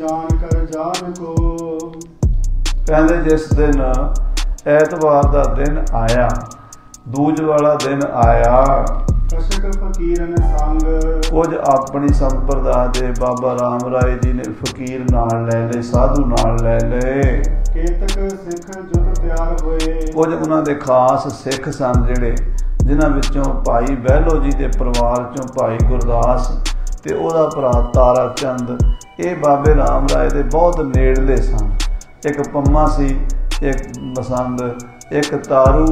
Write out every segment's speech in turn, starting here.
जान कर जान को। कहते जिस दिन ऐतवार का दिन आया, दूज वाला दिन आया, कुछ अपनी संप्रदा दे बाबा राम राय जी ने फकीर नाल ले ले, साधु नाल ले ले, केतक सिख जो तैयार होए, कुछ उन्हां दे खास सिख सन जिहड़े, जिन्हां विचों भाई बहलो जी दे परिवार चों भाई गुरदास ते उहदा भरा तारा चंद, ये बाबे राम राय दे बहुत नेड़ले सन। एक पंमा सी, एक मसंद, एक तारू,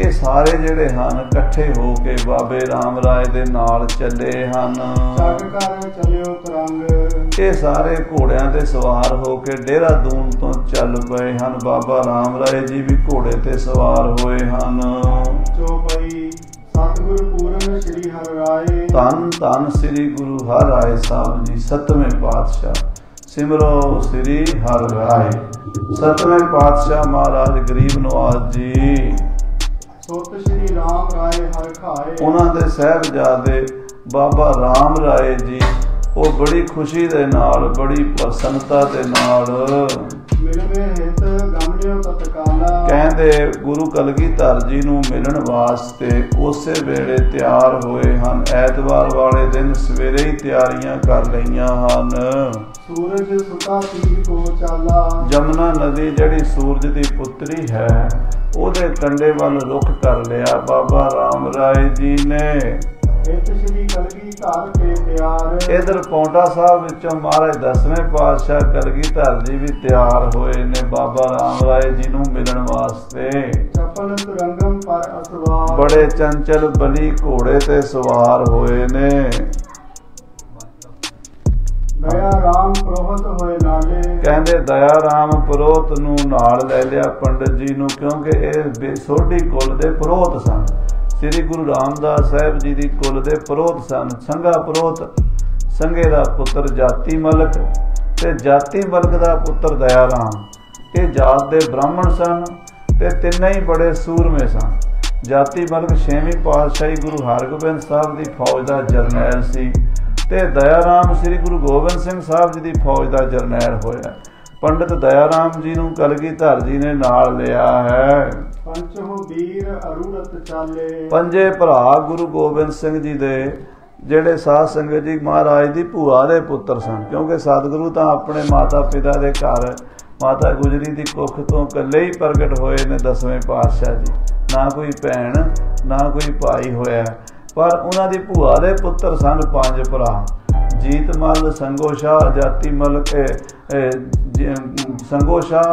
ये सारे जिहड़े हन इकट्ठे हो के बाबे राम राय दे नाल चले हन। ये सारे घोड़ियां ते सवार हो के देहरादून तो चल पे हन। बाबा राम राय जी भी घोड़े ते सवार होए हन। धन धन श्री गुरु हर राय साहब जी सतवें पातशाह। सिमरो श्री हर राय। सतवें पातशाह महाराज गरीब नवाज जी, उन्हां दे साहिबजादे बाबा राम राय जी वो बड़ी खुशी दे नाल, बड़ी प्रसन्नता दे नाल कहंदे गुरु कलगीधर जी नूं मिलण वास्ते उसे वेले तैयार होए हन। ऐतवार वाले दिन सवेरे ही तैयारियां कर लईयां हन। सूरज सुता सी को चाला। यमुना नदी जिहड़ी सूरज दी पुत्री है, ਉਹਦੇ ਕੰਢੇ ਵੱਲ ਰੁੱਖ ਕਰ ਲਿਆ ਬਾਬਾ ਰਾਮ ਰਾਏ ਜੀ ਨੇ। ਇਧਰ ਪੌਂਟਾ ਸਾਹਿਬ ਵਿੱਚੋਂ ਮਹਾਰਾਜ ਦਸਵੇਂ ਪਾਤਸ਼ਾਹ ਕਲਗੀਧਰ ਜੀ ਵੀ ਤਿਆਰ ਹੋਏ ਨੇ ਬਾਬਾ ਰਾਮ ਰਾਏ ਜੀ ਨੂੰ ਮਿਲਣ ਵਾਸਤੇ। ਬੜੇ ਚੰਚਲ ਬਲੀ ਘੋੜੇ ਤੇ ਸਵਾਰ ਹੋਏ ਨੇ। दया राम पुरोहित होए नाले। कहंदे दया राम पुरोहित नूं नाल ले लिया पंडित जी नूं, क्योंकि ये बेसोडी कुल दे पुरोहित सन। श्री गुरु रामदास साहब जी दी कुल दे पुरोहित सन। संघा पुरोहित, संघे दा पुत्र जाति मलक ते जाति मलक दा पुत्र दया राम। ये जात दे ब्राह्मण सन ते तिन्ने ही बड़े सूरमे सन। जाति मलक छेवीं पातशाही गुरु हरगोबिंद साहब दी फौज दा जरनैल सी ते दया राम श्री गुरु गोबिंद सिंह साहब जी की फौज का जरनैल होया। पंडित दया राम जी नूं कलगीधर जी ने नाल लिया है। पंजे भरा गुरु गोबिंद सिंह जी दे जिहड़े साध संगत जी महाराज की भूआ के पुत्र सन, क्योंकि सतगुरु तो अपने माता पिता के घर माता गुजरी की कुख तो कल्ले ही प्रगट होए ने दसवें पातशाह जी। ना कोई भैन ना कोई भाई होया, पर उन्हां दी भूआ दे पुत्र सन पंज भरा। जीत मल, संगोशा, जाति मल, संगोशा,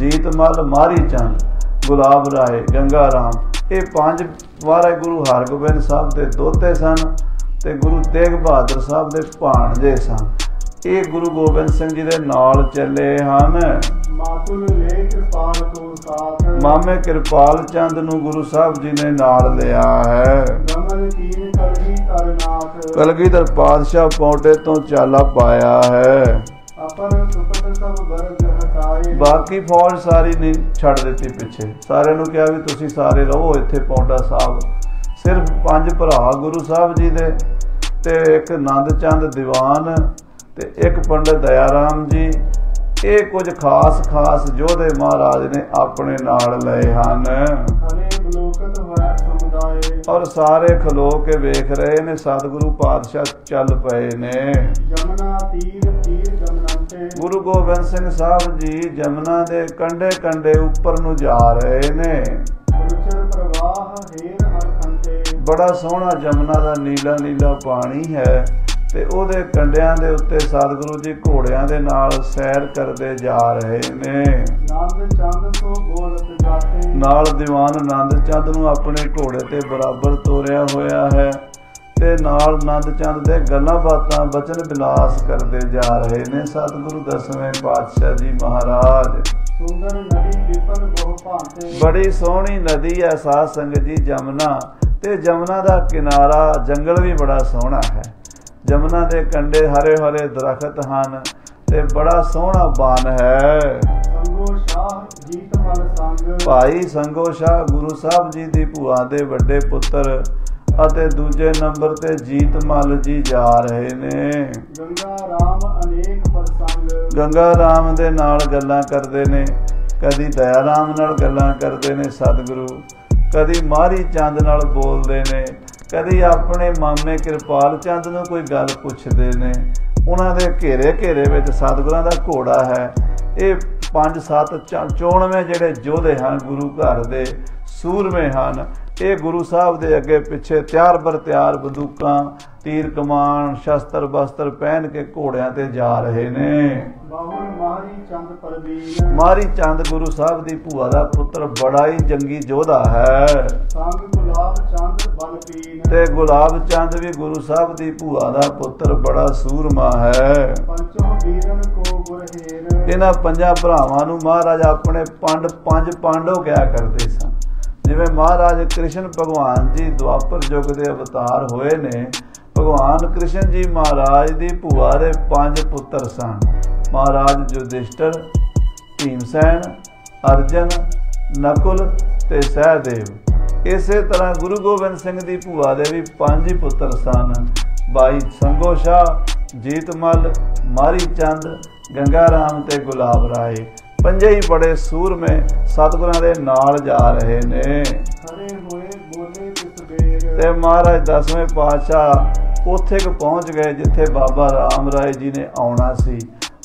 जीत मल, मारी चंद, गुलाब राय, गंगा राम। ये पंज महाराज गुरु हरगोबिंद साहब के दोते सन ते गुरु तेग बहादुर साहब के भाणजे सन। ये गुरु गोबिंद सिंह जी के नाल चले हन। मामे कृपाल चंद नूं गुरु साहब जी ने नाल लिया है। कलगीधर पातशाह पौंटे तो चाला पाया है। बाकी फौज सारी ने छड़ दिती पिछे। सारे नूं कहा भी तुसीं सारे रहो इत्थे पौंटा साहब। सिर्फ पंज भरा गुरु साहब जी दे ते एक नंद चंद दीवान ते एक पंडित दया राम जी। ये कुछ खास खास योधे महाराज ने अपने नाल लए हन। और सारे खलो के वेख रहे ने। सतगुरु पातशाह चल पए ने। गुरु गोबिंद सिंह साहब जी यमुना दे कंडे कंडे उपर नूं जा रहे ने। बड़ा सोहना यमुना दा नीला नीला पानी है ते उहदे कंढियां दे उत्ते सतगुरु जी घोड़ियां दे नाल सैर करदे जा रहे ने। नाल दीवान नंद चंद नूं अपने घोड़े ते बराबर तोरिया होया है ते नाल नंद चंद दे गल्लां बातां बचन बिलास करदे जा रहे ने सतगुरु दसवें पातशाह जी महाराज। बड़ी सोहनी नदी है साध संगत जी यमुना ते यमुना दा किनारा जंगल भी बड़ा सोहना है। यमुना के कंडे हरे हरे दरखत हैं ते बड़ा सोहना बान है। भाई संगो शाह गुरु साहब जी की भूआ के वड्डे पुत्र ਅਤੇ ਦੂਜੇ ਨੰਬਰ ਤੇ ਜੀਤ ਮਲ ਜੀ ਜਾ ਰਹੇ ਨੇ। ਗੰਗਾ ਰਾਮ ਅਨੇਕ ਪ੍ਰਸੰਗ, ਗੰਗਾ ਰਾਮ ਦੇ ਨਾਲ ਗੱਲਾਂ ਕਰਦੇ ਨੇ, ਕਦੀ ਦਇਆ ਰਾਮ ਨਾਲ ਗੱਲਾਂ ਕਰਦੇ ਨੇ ਸਤਿਗੁਰੂ, ਕਦੀ ਮਾਰੀ ਚੰਦ ਨਾਲ ਬੋਲਦੇ ਨੇ, ਕਦੀ ਆਪਣੇ ਮਾਮੇ ਕਿਰਪਾਲ ਚੰਦ ਨੂੰ ਕੋਈ ਗੱਲ ਪੁੱਛਦੇ ਨੇ। ਉਹਨਾਂ ਦੇ ਘੇਰੇ ਘੇਰੇ ਵਿੱਚ ਸਤਿਗੁਰਾਂ ਦਾ ਘੋੜਾ ਹੈ। ਇਹ 5-7 94 ਜਿਹੜੇ ਯੋਧੇ ਹਨ ਗੁਰੂ ਘਰ ਦੇ, ਸੂਰਮੇ ਹਨ, ਇਹ ਗੁਰੂ ਸਾਹਿਬ ਦੇ ਅੱਗੇ ਪਿੱਛੇ ਤਿਆਰ ਬਰ ਤਿਆਰ ਬੰਦੂਕਾਂ, ਤੀਰ ਕਮਾਨ, ਸ਼ਸਤਰ ਬਸਤਰ ਪਹਿਨ ਕੇ ਘੋੜਿਆਂ ਤੇ ਜਾ ਰਹੇ ਨੇ। ਮਾਰੀ ਚੰਦ ਗੁਰੂ ਸਾਹਿਬ ਦੀ ਭੂਆ ਦਾ ਪੁੱਤਰ ਬੜਾ ਹੀ ਜੰਗੀ ਯੋਧਾ ਹੈ। ਤੇ ਗੁਲਾਬ ਚੰਦ ਵੀ ਗੁਰੂ ਸਾਹਿਬ ਦੀ ਭੂਆ ਦਾ ਪੁੱਤਰ ਬੜਾ ਸੂਰਮਾ ਹੈ। ਇਹਨਾਂ 5 ਭਰਾਵਾਂ ਨੂੰ ਮਹਾਰਾਜ ਆਪਣੇ ਪੰਜ ਪਾਂਡਵ ਕਿਹਾ ਕਰਦੇ ਸਨ। ਜਿਵੇਂ ਮਹਾਰਾਜ ਕ੍ਰਿਸ਼ਨ ਭਗਵਾਨ ਜੀ ਦੁਆਪਰ ਯੁੱਗ ਦੇ ਅਵਤਾਰ ਹੋਏ ਨੇ, ਭਗਵਾਨ ਕ੍ਰਿਸ਼ਨ ਜੀ ਮਹਾਰਾਜ ਦੀ ਭੂਆ ਦੇ 5 ਪੁੱਤਰ ਸਨ। ਮਹਾਰਾਜ ਯੁਧਿਸ਼ਟਰ, ਭੀਮਸੈਨ, ਅਰਜਨ, ਨਕੁਲ ਤੇ ਸਹਿਦੇਵ। ਇਸੇ ਤਰ੍ਹਾਂ ਗੁਰੂ ਗੋਬਿੰਦ ਸਿੰਘ ਦੀ ਭੂਆ ਦੇ ਵੀ 5 ਪੁੱਤਰ ਸਨ। ਬਾਈ ਸੰਗੋਸ਼ਾ, ਜੀਤਮਲ, ਮਾਰੀ ਚੰਦ, ਗੰਗਾ ਰਾਮ ਤੇ ਗੁਲਾਬ ਰਾਏ, 5 ਹੀ ਬੜੇ ਸੂਰਮੇ ਸਤਿਗੁਰਾਂ ਦੇ ਨਾਲ ਜਾ ਰਹੇ ਨੇ। ਤੇ ਮਹਾਰਾਜ 10ਵੇਂ ਪਾਤਸ਼ਾਹ ਉੱਥੇ ਕੁ ਪਹੁੰਚ ਗਏ ਜਿੱਥੇ ਬਾਬਾ ਰਾਮ ਰਾਏ ਜੀ ਨੇ ਆਉਣਾ ਸੀ।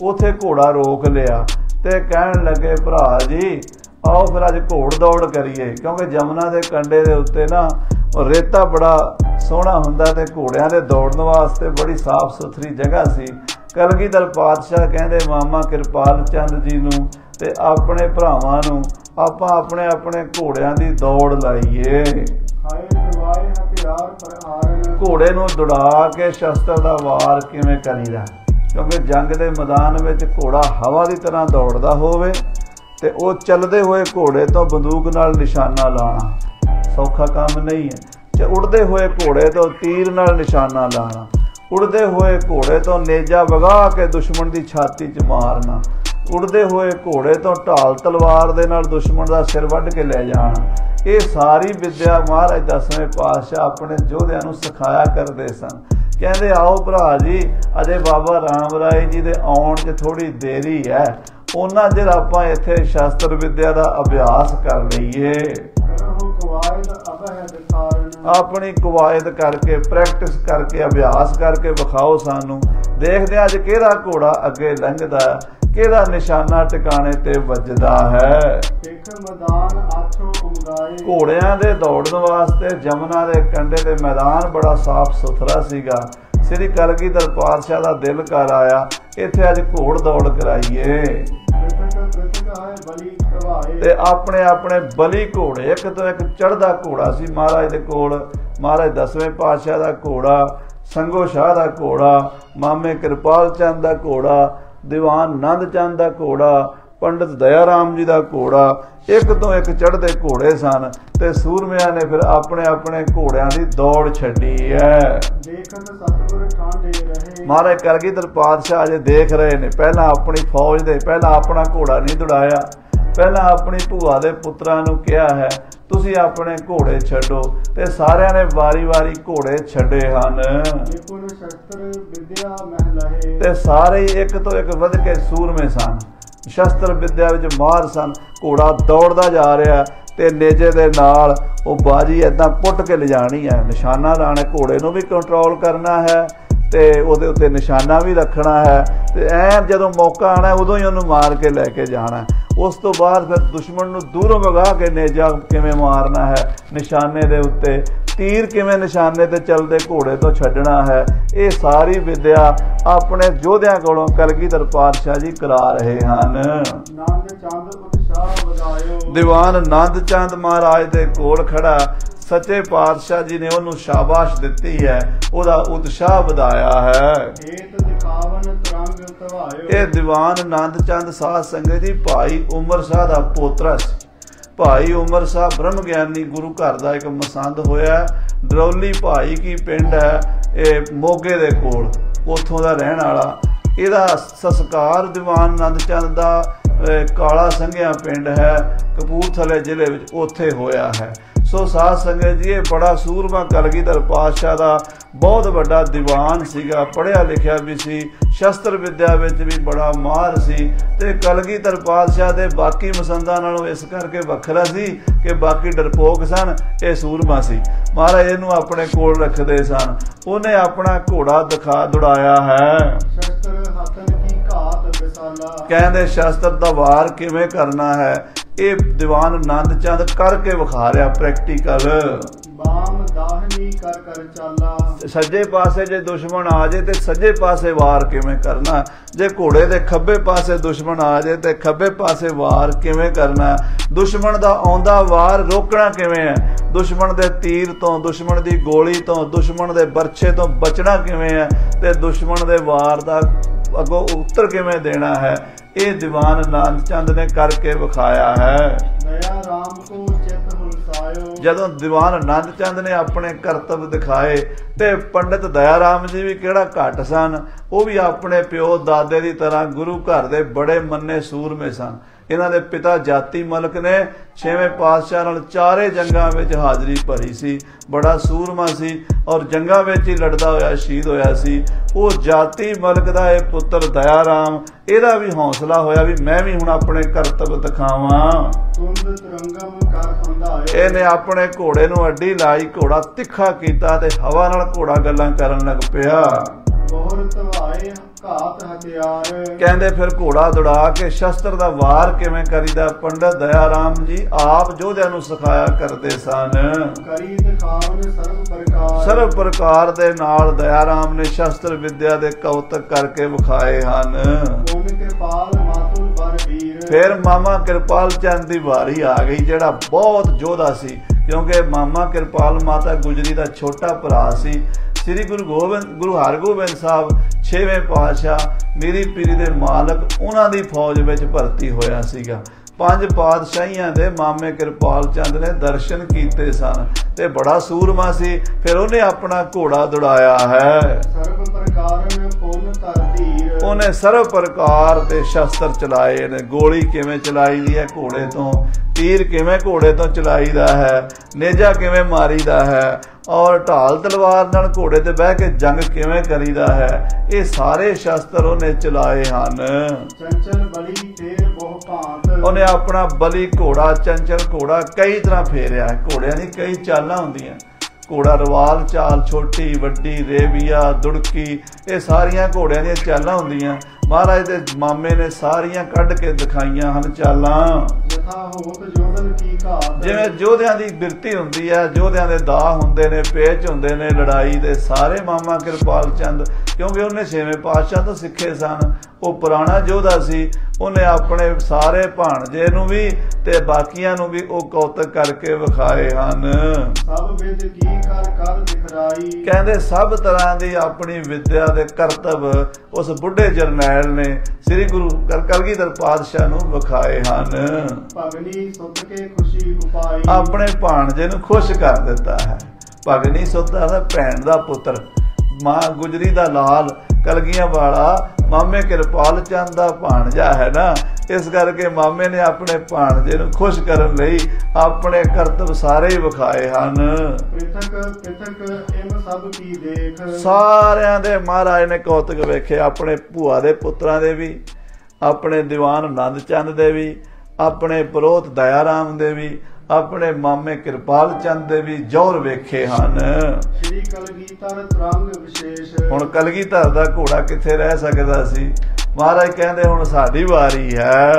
ਉੱਥੇ ਘੋੜਾ ਰੋਕ ਲਿਆ ਤੇ ਕਹਿਣ ਲੱਗੇ, ਭਰਾ ਜੀ ਆਓ ਫਿਰ ਅੱਜ ਘੋੜ ਦੌੜ ਕਰੀਏ, ਕਿਉਂਕਿ ਯਮੁਨਾ ਦੇ ਕੰਢੇ ਦੇ ਉੱਤੇ ਨਾ ਰੇਤਾ ਬੜਾ ਸੋਹਣਾ ਹੁੰਦਾ ਤੇ ਘੋੜਿਆਂ ਦੇ ਦੌੜਨ ਵਾਸਤੇ ਬੜੀ ਸਾਫ਼ ਸੁਥਰੀ ਜਗ੍ਹਾ ਸੀ। ਕਲਗੀਧਰ ਪਾਤਸ਼ਾਹ ਕਹਿੰਦੇ ਮਾਮਾ ਕਿਰਪਾਲ ਚੰਦ ਜੀ ਨੂੰ ਤੇ ਆਪਣੇ ਭਰਾਵਾਂ ਨੂੰ ਆਪਾਂ ਆਪਣੇ ਆਪਣੇ ਘੋੜਿਆਂ ਦੀ ਦੌੜ ਲਾਈਏ। ਘੋੜੇ ਨੂੰ ਦੌੜਾ ਕੇ ਸ਼ਸਤਰ ਦਾ ਵਾਰ ਕਿਵੇਂ ਕਰੀਦਾ, ਕਿਉਂਕਿ ਜੰਗ ਦੇ ਮੈਦਾਨ ਵਿੱਚ ਘੋੜਾ ਹਵਾ ਦੀ ਤਰ੍ਹਾਂ ਦੌੜਦਾ ਹੋਵੇ ਤੇ ਉਹ ਚੱਲਦੇ ਹੋਏ ਘੋੜੇ ਤੋਂ ਬੰਦੂਕ ਨਾਲ ਨਿਸ਼ਾਨਾ ਲਾਣਾ ਸੌਖਾ ਕੰਮ ਨਹੀਂ ਹੈ, ਤੇ ਉੱਡਦੇ ਹੋਏ ਘੋੜੇ ਤੋਂ ਤੀਰ ਨਾਲ ਨਿਸ਼ਾਨਾ ਲਾਣਾ, ਉੱਡਦੇ ਹੋਏ ਘੋੜੇ ਤੋਂ ਨੇਜਾ ਵਗਾ ਕੇ ਦੁਸ਼ਮਣ ਦੀ ਛਾਤੀ 'ਚ ਮਾਰਨਾ, ਉੱਡਦੇ ਹੋਏ ਘੋੜੇ ਤੋਂ ਢਾਲ ਤਲਵਾਰ ਦੇ ਨਾਲ ਦੁਸ਼ਮਣ ਦਾ ਸਿਰ ਵੱਢ ਕੇ ਲੈ ਜਾਣਾ। ਇਹ ਸਾਰੀ ਵਿੱਦਿਆ ਮਹਾਰਾਜ 10ਵੇਂ ਪਾਤਸ਼ਾਹ ਆਪਣੇ ਯੋਧਿਆਂ ਨੂੰ ਸਿਖਾਇਆ ਕਰਦੇ ਸਨ। ਕਹਿੰਦੇ ਆਓ ਭਰਾ ਜੀ ਅਜੇ ਬਾਬਾ ਰਾਮ ਰਾਏ ਜੀ ਦੇ ਆਉਣ 'ਚ ਥੋੜ੍ਹੀ ਦੇਰੀ ਹੈ, ਉਹਨਾਂ ਚਿਰ ਆਪਾਂ ਇੱਥੇ ਸ਼ਾਸਤਰ ਵਿੱਦਿਆ ਦਾ ਅਭਿਆਸ ਕਰ ਲਈਏ, ਆਪਣੀ ਕਵਾਇਦ ਕਰਕੇ ਪ੍ਰੈਕਟਿਸ ਕਰਕੇ ਅਭਿਆਸ ਕਰਕੇ ਵਿਖਾਓ ਸਾਨੂੰ, ਦੇਖਦੇ ਅੱਜ ਕਿਹੜਾ ਘੋੜਾ ਅੱਗੇ ਲੰਘਦਾ, ਕਿਹੜਾ ਨਿਸ਼ਾਨਾ ਟਿਕਾਣੇ ਤੇ ਵੱਜਦਾ ਹੈ। ਘੋੜਿਆਂ ਦੇ ਦੌੜਨ ਵਾਸਤੇ ਜਮਨਾ ਦੇ ਕੰਢੇ ਦੇ ਮੈਦਾਨ ਬੜਾ ਸਾਫ਼ ਸੁਥਰਾ ਸੀਗਾ। ਸ੍ਰੀ ਕਲਗੀਧਰ ਪਾਤਸ਼ਾਹ ਦਾ ਦਿਲ ਕਰ ਆਇਆ ਇੱਥੇ ਅੱਜ ਘੋੜ ਦੌੜ ਕਰਾਈਏ। ਤੇ ਆਪਣੇ ਆਪਣੇ ਬਲੀ ਘੋੜੇ, ਇੱਕ ਤੋਂ ਇੱਕ ਚੜ੍ਹਦਾ ਘੋੜਾ ਸੀ ਮਹਾਰਾਜ ਦੇ ਕੋਲ। ਮਹਾਰਾਜ 10ਵੇਂ ਪਾਤਸ਼ਾਹ ਦਾ ਘੋੜਾ, ਸੰਗੋ ਸ਼ਾਹ ਦਾ ਘੋੜਾ, ਮਾਮੇ ਕਿਰਪਾਲ ਚੰਦ ਦਾ ਘੋੜਾ, ਦੀਵਾਨ ਨੰਦ ਚੰਦ ਦਾ ਘੋੜਾ, ਪੰਡਿਤ ਦਇਆ ਰਾਮ ਜੀ ਦਾ ਘੋੜਾ, ਇੱਕ ਤੋਂ ਇੱਕ ਚੜ੍ਹਦੇ ਘੋੜੇ ਸਨ। ਤੇ ਸੂਰਮਿਆਂ ਨੇ ਫਿਰ ਆਪਣੇ ਆਪਣੇ ਘੋੜਿਆਂ ਦੀ ਦੌੜ ਛੱਡੀ ਹੈ। ਮਹਾਰਾਜ ਕਲਗੀਧਰ ਪਾਤਸ਼ਾਹ ਅਜੇ ਦੇਖ ਰਹੇ ਨੇ, ਪਹਿਲਾਂ ਆਪਣੀ ਫੌਜ ਦੇ, ਪਹਿਲਾਂ ਆਪਣਾ ਘੋੜਾ ਨਹੀਂ ਦੌੜਾਇਆ, ਪਹਿਲਾਂ ਆਪਣੀ ਭੂਆ ਦੇ ਪੁੱਤਰਾਂ ਨੂੰ ਕਿਹਾ ਹੈ ਤੁਸੀਂ ਆਪਣੇ ਘੋੜੇ ਛੱਡੋ, ਤੇ ਸਾਰਿਆਂ ਨੇ ਵਾਰੀ-ਵਾਰੀ ਘੋੜੇ ਛੱਡੇ ਹਨ। ਤੇ ਸਾਰੇ ਇੱਕ ਤੋਂ ਇੱਕ ਵੱਧ ਕੇ ਸੂਰਮੇ ਸਨ, ਸ਼ਸਤਰ ਵਿੱਦਿਆ ਵਿੱਚ ਮਾਹਰ ਸਨ। ਘੋੜਾ ਦੌੜਦਾ ਜਾ ਰਿਹਾ ਤੇ ਨੇਜੇ ਦੇ ਨਾਲ ਉਹ ਬਾਜੀ ਇੱਦਾਂ ਪੁੱਟ ਕੇ ਲਿਜਾਣੀ ਹੈ, ਨਿਸ਼ਾਨਾ ਲਾਣਾ, ਘੋੜੇ ਨੂੰ ਵੀ ਕੰਟਰੋਲ ਕਰਨਾ ਹੈ ਤੇ ਉਹਦੇ ਉੱਤੇ ਨਿਸ਼ਾਨਾ ਵੀ ਰੱਖਣਾ ਹੈ, ਤੇ ਐਂ ਜਦੋਂ ਮੌਕਾ ਆਉਣਾ ਉਦੋਂ ਹੀ ਉਹਨੂੰ ਮਾਰ ਕੇ ਲੈ ਕੇ ਜਾਣਾ। ਉਸ ਤੋਂ ਬਾਅਦ ਫਿਰ ਦੁਸ਼ਮਣ ਨੂੰ ਦੂਰੋਂ ਵਗਾ ਕੇ ਨੇਜਾ ਕਿਵੇਂ ਮਾਰਨਾ ਹੈ ਨਿਸ਼ਾਨੇ ਦੇ ਉੱਤੇ, ਤੀਰ ਕਿਵੇਂ ਨਿਸ਼ਾਨੇ ਤੇ ਚੱਲਦੇ ਘੋੜੇ ਤੋਂ ਛੱਡਣਾ ਹੈ। ਇਹ ਸਾਰੀ ਵਿੱਦਿਆ ਆਪਣੇ ਯੋਧਿਆਂ ਕੋਲੋਂ ਕਲਗੀਧਰ ਪਾਤਸ਼ਾਹ ਜੀ ਕਰਾ ਰਹੇ ਹਨ। ਦੀਵਾਨ ਨੰਦ ਚੰਦ ਮਹਾਰਾਜ ਦੇ ਕੋਲ ਖੜਾ, ਸੱਚੇ ਪਾਤਸ਼ਾਹ ਜੀ ਨੇ ਉਹਨੂੰ ਸ਼ਾਬਾਸ਼ ਦਿੱਤੀ ਹੈ, ਉਹਦਾ ਉਤਸ਼ਾਹ ਵਧਾਇਆ ਹੈ। ਇਹ ਦੀਵਾਨ ਨੰਦ ਚੰਦ ਸਾਧ ਸੰਗਤ ਜੀ ਭਾਈ ਉਮਰ ਸਾਹ ਦਾ ਪੋਤਰਾ ਸੀ। ਭਾਈ ਉਮਰ ਸਾਹ ਬ੍ਰਹਮ ਗਿਆਨੀ ਗੁਰੂ ਘਰ ਦਾ ਇੱਕ ਮਸੰਦ ਹੋਇਆ। ਡਰੌਲੀ ਭਾਈ ਕੀ ਪਿੰਡ ਹੈ ਇਹ ਮੋਗੇ ਦੇ ਕੋਲ, ਉੱਥੋਂ ਦਾ ਰਹਿਣ ਵਾਲਾ। ਇਹਦਾ ਸੰਸਕਾਰ ਦੀਵਾਨ ਨੰਦ ਚੰਦ ਦਾ ਕਾਲਾ ਸੰਘਿਆ ਪਿੰਡ ਹੈ ਕਪੂਰਥਲੇ ਜ਼ਿਲ੍ਹੇ ਵਿੱਚ, ਉੱਥੇ ਹੋਇਆ ਹੈ। सो साध संगत जी, बड़ा सूरमा कलगीधर पातशाह का बहुत बड़ा दीवान सीगा, पढ़िया लिखिया भी सी, शस्त्र विद्या भी बड़ा माहर सी। ते कलगीधर पातशाह के बाकी मसंदा नालों इस करके वखरा सी कि बाकी डरपोक सन, ये सूरमा सी। महाराज इनू अपने कोल रखते सन। उन्हें अपना घोड़ा दिखा दौड़ाया है, कहते शस्त्र का वार किवें करना है, ये दीवान आनंद चंद करके विखा रहा प्रैक्टिकल। सज्जे पासे जे दुश्मन आ जाए तो सज्जे पासे वार किवें करना, जे घोड़े के खब्बे पासे दुश्मन आ जाए तो खब्बे पासे वार किवें करना, दुश्मन का आंदा वार रोकना किवें है, दुश्मन के तीर तो, दुश्मन की गोली तो, दुश्मन के बरछे तो बचना किवें है, तो दुश्मन के वार का अगों उत्तर किवें देना है। ये दीवान नंद चंद ने करके विखाया है। दया राम को चित हुलसायो, जदों दीवान नंद चंद ने अपने करतब दिखाए तो पंडित दया राम जी भी किहड़ा घट सन, वो भी अपने प्यो दादे की तरह गुरु घर के बड़े मन्ने सूरमे सन। इन्हां दे पिता जाति मलक ने छेवें पातशाह नाल चारे जंगां विच हाजरी भरी सी, बड़ा सूरमा सी और जंगां विच ही लड़दा होया शहीद होया सी। वो जाति मलक दा इह पुत्र दया राम, इहदा भी हौसला होया भी मैं भी हुण अपने करतब दिखावां। इहने अपने घोड़े नूं अड्डी लाई, घोड़ा तिखा कीता ते हवा नाल घोड़ा गल्लां करन लग पिया। कहते फिर घोड़ा दौड़ा के शस्त्र का वार किवें करीदा पंडित दया राम जी आप जोधियां नूं सिखाया करते सन। सर्व प्रकार दे नाल दया राम ने शस्त्र विद्या दे कौतक करके विखाए हन। फिर मामा कृपाल चंद की वारी आ गई, जिहड़ा बहुत जोधा सी, क्योंकि मामा कृपाल माता गुजरी का छोटा भरा सी। श्री गुरु हरगोबिंद साहब छेवें पातशाह मीरी पीरी दे मालक, उन्हां दी फौज विच भर्ती होया सीगा। पंज पातशाहियां दे मामे कृपाल चंद ने दर्शन कीते सन ते बड़ा सूरमा सी। फिर उन्हें अपना घोड़ा दौड़ाया है। उन्हें सर्व प्रकार के शस्त्र चलाए ने, गोली किवें चलाई दी है घोड़े तो, तीर किवें घोड़े तो चलाईदा है, नेजा किवें मारीदा है और ढाल तलवार नाल घोड़े ते बह के जंग किवें करीदा है, ये सारे शस्त्र उन्हें चलाए हन। उन्हें अपना बली घोड़ा चंचल घोड़ा कई तरह फेरिया, घोड़िया दी कई चालां हुंदियां, घोड़ा रवाल चाल, छोटी वड्डी, रेबिया, दुड़की, ये सारिया घोड़िया दी चालां हुंदियां। महाराज के मामे ने सारिया कढ़ के दिखाईयां हन चालां। जिवें जोधियां दी बिरती हुंदी है, जोधियां दे दाह हुंदे ने, पेच हुंदे ने लड़ाई दे, सारे मामा कृपाल चंद क्योंकि उन्हें छेवें पातशाह तो सिखे सन, वो पुराना जोधा सी। उन्हें अपने सारे भाणजे नूं भी ते बाकियां नूं भी वो कौतक करके विखाए हन। कहंदे सब तरह की अपनी विद्या दे करतब उस बुढ़े जरनैल ने श्री गुरु कलगीधर पातशाह नूं विखाए हन। अपने भाणजे नूं खुश कर दिता है। भगनी सुत भैन का पुत्र, मां गुजरी का लाल, कलगियां वाला मामे कृपाल चंद का भाणजा है ना, इस करके मामे ने अपने भाणजे नूं खुश करन लई अपने करतब सारे ही विखाए हन। सारियां दे महाराज ने कौतक वेखे, अपने भूआ दे पुत्रां दे भी, अपने दीवान नंद चंद दे भी, अपने परोत दया राम दे भी, अपने मामे कृपाल चंद दे भी जोर वेखे हन। हुण कलगीधर दा घोड़ा किथे रह सकदा सी। महाराज कहंदे हुण साडी वारी है।